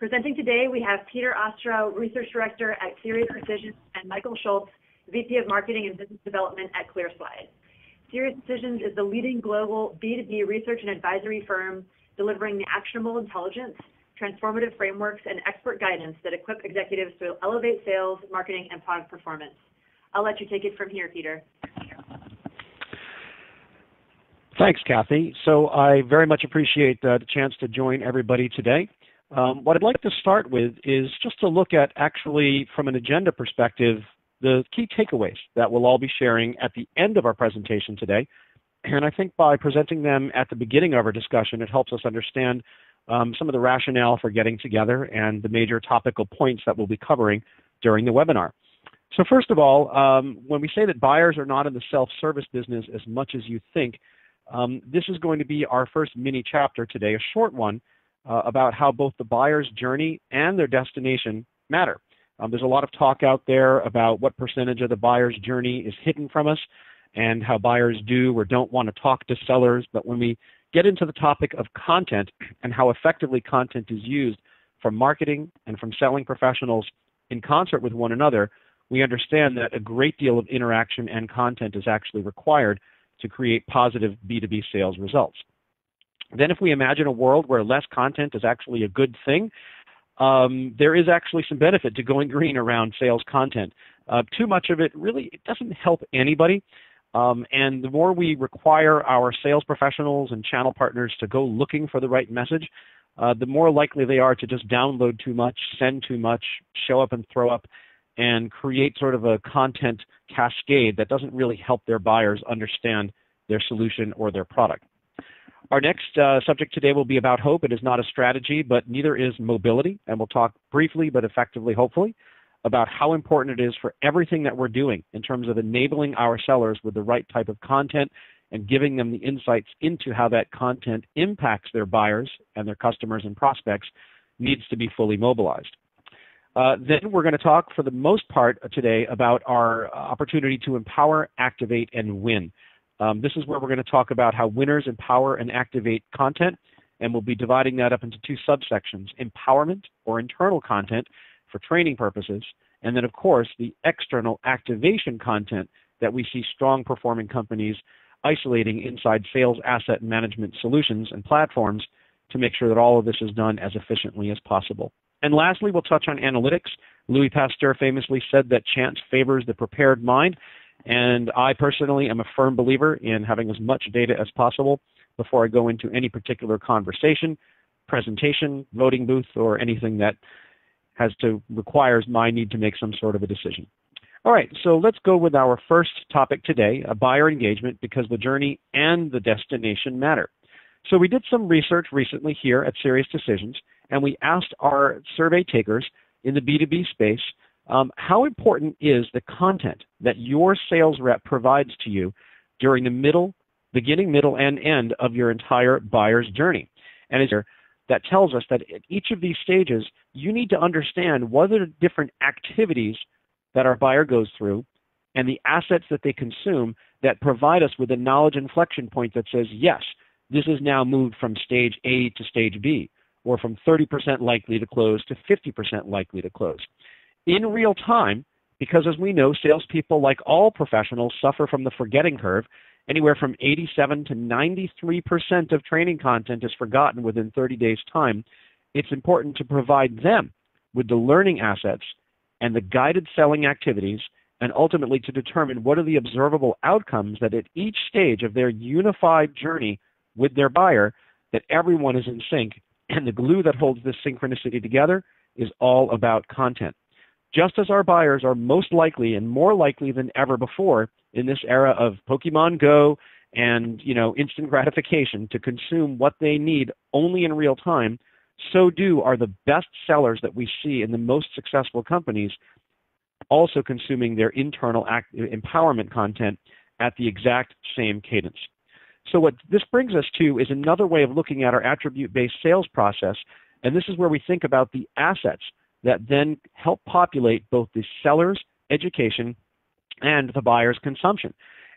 Presenting today, we have Peter Ostrow, Research Director at Sirius Decisions, and Michael Schultz, VP of Marketing and Business Development at ClearSlide. Sirius Decisions is the leading global B2B research and advisory firm delivering the actionable intelligence transformative frameworks, and expert guidance that equip executives to elevate sales, marketing, and product performance. I'll let you take it from here, Peter. Thanks, Kathy. So I very much appreciate the chance to join everybody today. What I'd like to start with is just to look at, actually, from an agenda perspective, the key takeaways that we'll all be sharing at the end of our presentation today. And I think by presenting them at the beginning of our discussion, it helps us understand some of the rationale for getting together and the major topical points that we'll be covering during the webinar. So first of all, when we say that buyers are not in the self-service business as much as you think, this is going to be our first mini chapter today, a short one, about how both the buyer's journey and their destination matter. There's a lot of talk out there about what percentage of the buyer's journey is hidden from us and how buyers do or don't want to talk to sellers. But when we get into the topic of content and how effectively content is used from marketing and from selling professionals in concert with one another, we understand that a great deal of interaction and content is actually required to create positive B2B sales results. Then if we imagine a world where less content is actually a good thing, there is actually some benefit to going green around sales content. Too much of it really doesn't help anybody. And the more we require our sales professionals and channel partners to go looking for the right message, the more likely they are to just download too much, send too much, show up and throw up, and create sort of a content cascade that doesn't really help their buyers understand their solution or their product. Our next subject today will be about hope. It is not a strategy, but neither is mobility. And we'll talk briefly, but effectively, hopefully, about how important it is for everything that we're doing in terms of enabling our sellers with the right type of content and giving them the insights into how that content impacts their buyers and their customers and prospects needs to be fully mobilized. Then we're going to talk, for the most part today, about our opportunity to empower, activate, and win. This is where we're going to talk about how winners empower and activate content, and we'll be dividing that up into two subsections: empowerment, or internal content for training purposes, and then, of course, the external activation content that we see strong performing companies isolating inside sales asset management solutions and platforms to make sure that all of this is done as efficiently as possible. And lastly, we'll touch on analytics. Louis Pasteur famously said that chance favors the prepared mind, and I personally am a firm believer in having as much data as possible before I go into any particular conversation, presentation, voting booth, or anything that requires my need to make some sort of a decision. All right, so let's go with our first topic today, buyer engagement, because the journey and the destination matter. So we did some research recently here at Sirius Decisions, and we asked our survey takers in the B2B space, how important is the content that your sales rep provides to you during the beginning, middle, and end of your entire buyer's journey? And that tells us that at each of these stages, you need to understand what are the different activities that our buyer goes through and the assets that they consume that provide us with a knowledge inflection point that says, yes, this is now moved from stage A to stage B, or from 30% likely to close to 50% likely to close. In real time, because as we know, salespeople, like all professionals, suffer from the forgetting curve. Anywhere from 87 to 93% of training content is forgotten within 30 days' time. It's important to provide them with the learning assets and the guided selling activities, and ultimately to determine what are the observable outcomes that at each stage of their unified journey with their buyer, that everyone is in sync, and the glue that holds this synchronicity together is all about content. Just as our buyers are most likely and more likely than ever before in this era of Pokemon Go and, instant gratification to consume what they need only in real time, so do are the best sellers that we see in the most successful companies also consuming their internal empowerment content at the exact same cadence. So what this brings us to is another way of looking at our attribute-based sales process, and this is where we think about the assets that then help populate both the seller's education and the buyer's consumption.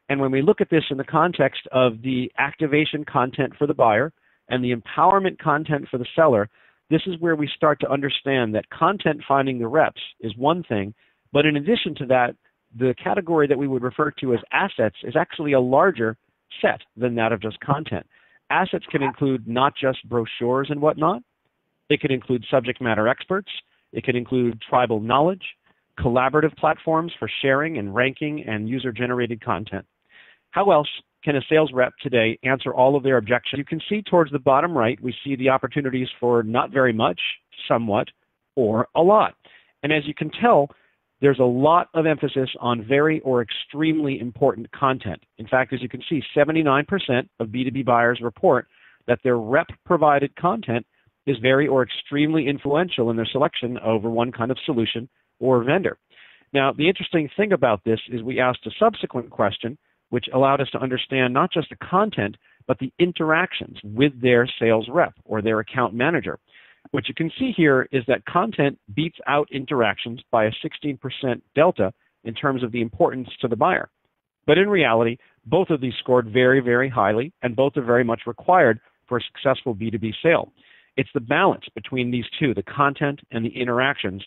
And when we look at this in the context of the activation content for the buyer and the empowerment content for the seller, this is where we start to understand that content finding the reps is one thing, but in addition to that, the category that we would refer to as assets is actually a larger set than that of just content. Assets can include not just brochures and whatnot, It could include subject matter experts. It could include tribal knowledge, collaborative platforms for sharing and ranking and user-generated content. How else can a sales rep today answer all of their objections? You can see towards the bottom right, we see the opportunities for not very much, somewhat, or a lot. And as you can tell, there's a lot of emphasis on very or extremely important content. In fact, as you can see, 79% of B2B buyers report that their rep-provided content is very or extremely influential in their selection over one kind of solution or vendor. Now, the interesting thing about this is we asked a subsequent question, which allowed us to understand not just the content, but the interactions with their sales rep or their account manager. What you can see here is that content beats out interactions by a 16% delta in terms of the importance to the buyer. But in reality, both of these scored very, very highly, and both are very much required for a successful B2B sale. It's the balance between these two, the content and the interactions,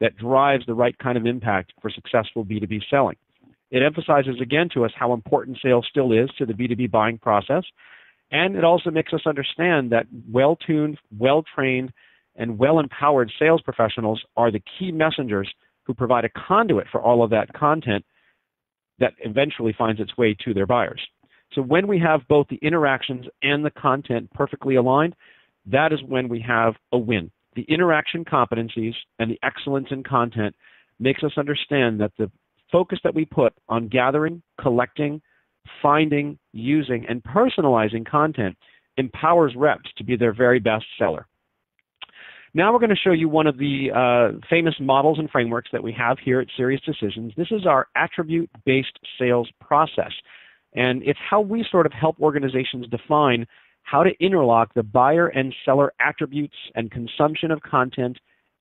that drives the right kind of impact for successful B2B selling. It emphasizes again to us how important sales still is to the B2B buying process. And it also makes us understand that well-tuned, well-trained, and well-empowered sales professionals are the key messengers who provide a conduit for all of that content that eventually finds its way to their buyers. So when we have both the interactions and the content perfectly aligned, that is when we have a win. The interaction competencies and the excellence in content makes us understand that the focus that we put on gathering, collecting, finding, using, and personalizing content empowers reps to be their very best seller. Now we're going to show you one of the famous models and frameworks that we have here at Sirius Decisions. This is our attribute-based sales process, and it's how we sort of help organizations define how to interlock the buyer and seller attributes and consumption of content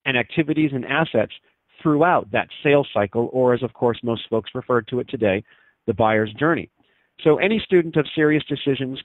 and activities and assets throughout that sales cycle, or as of course most folks refer to it today, the buyer's journey. So any student of Sirius Decisions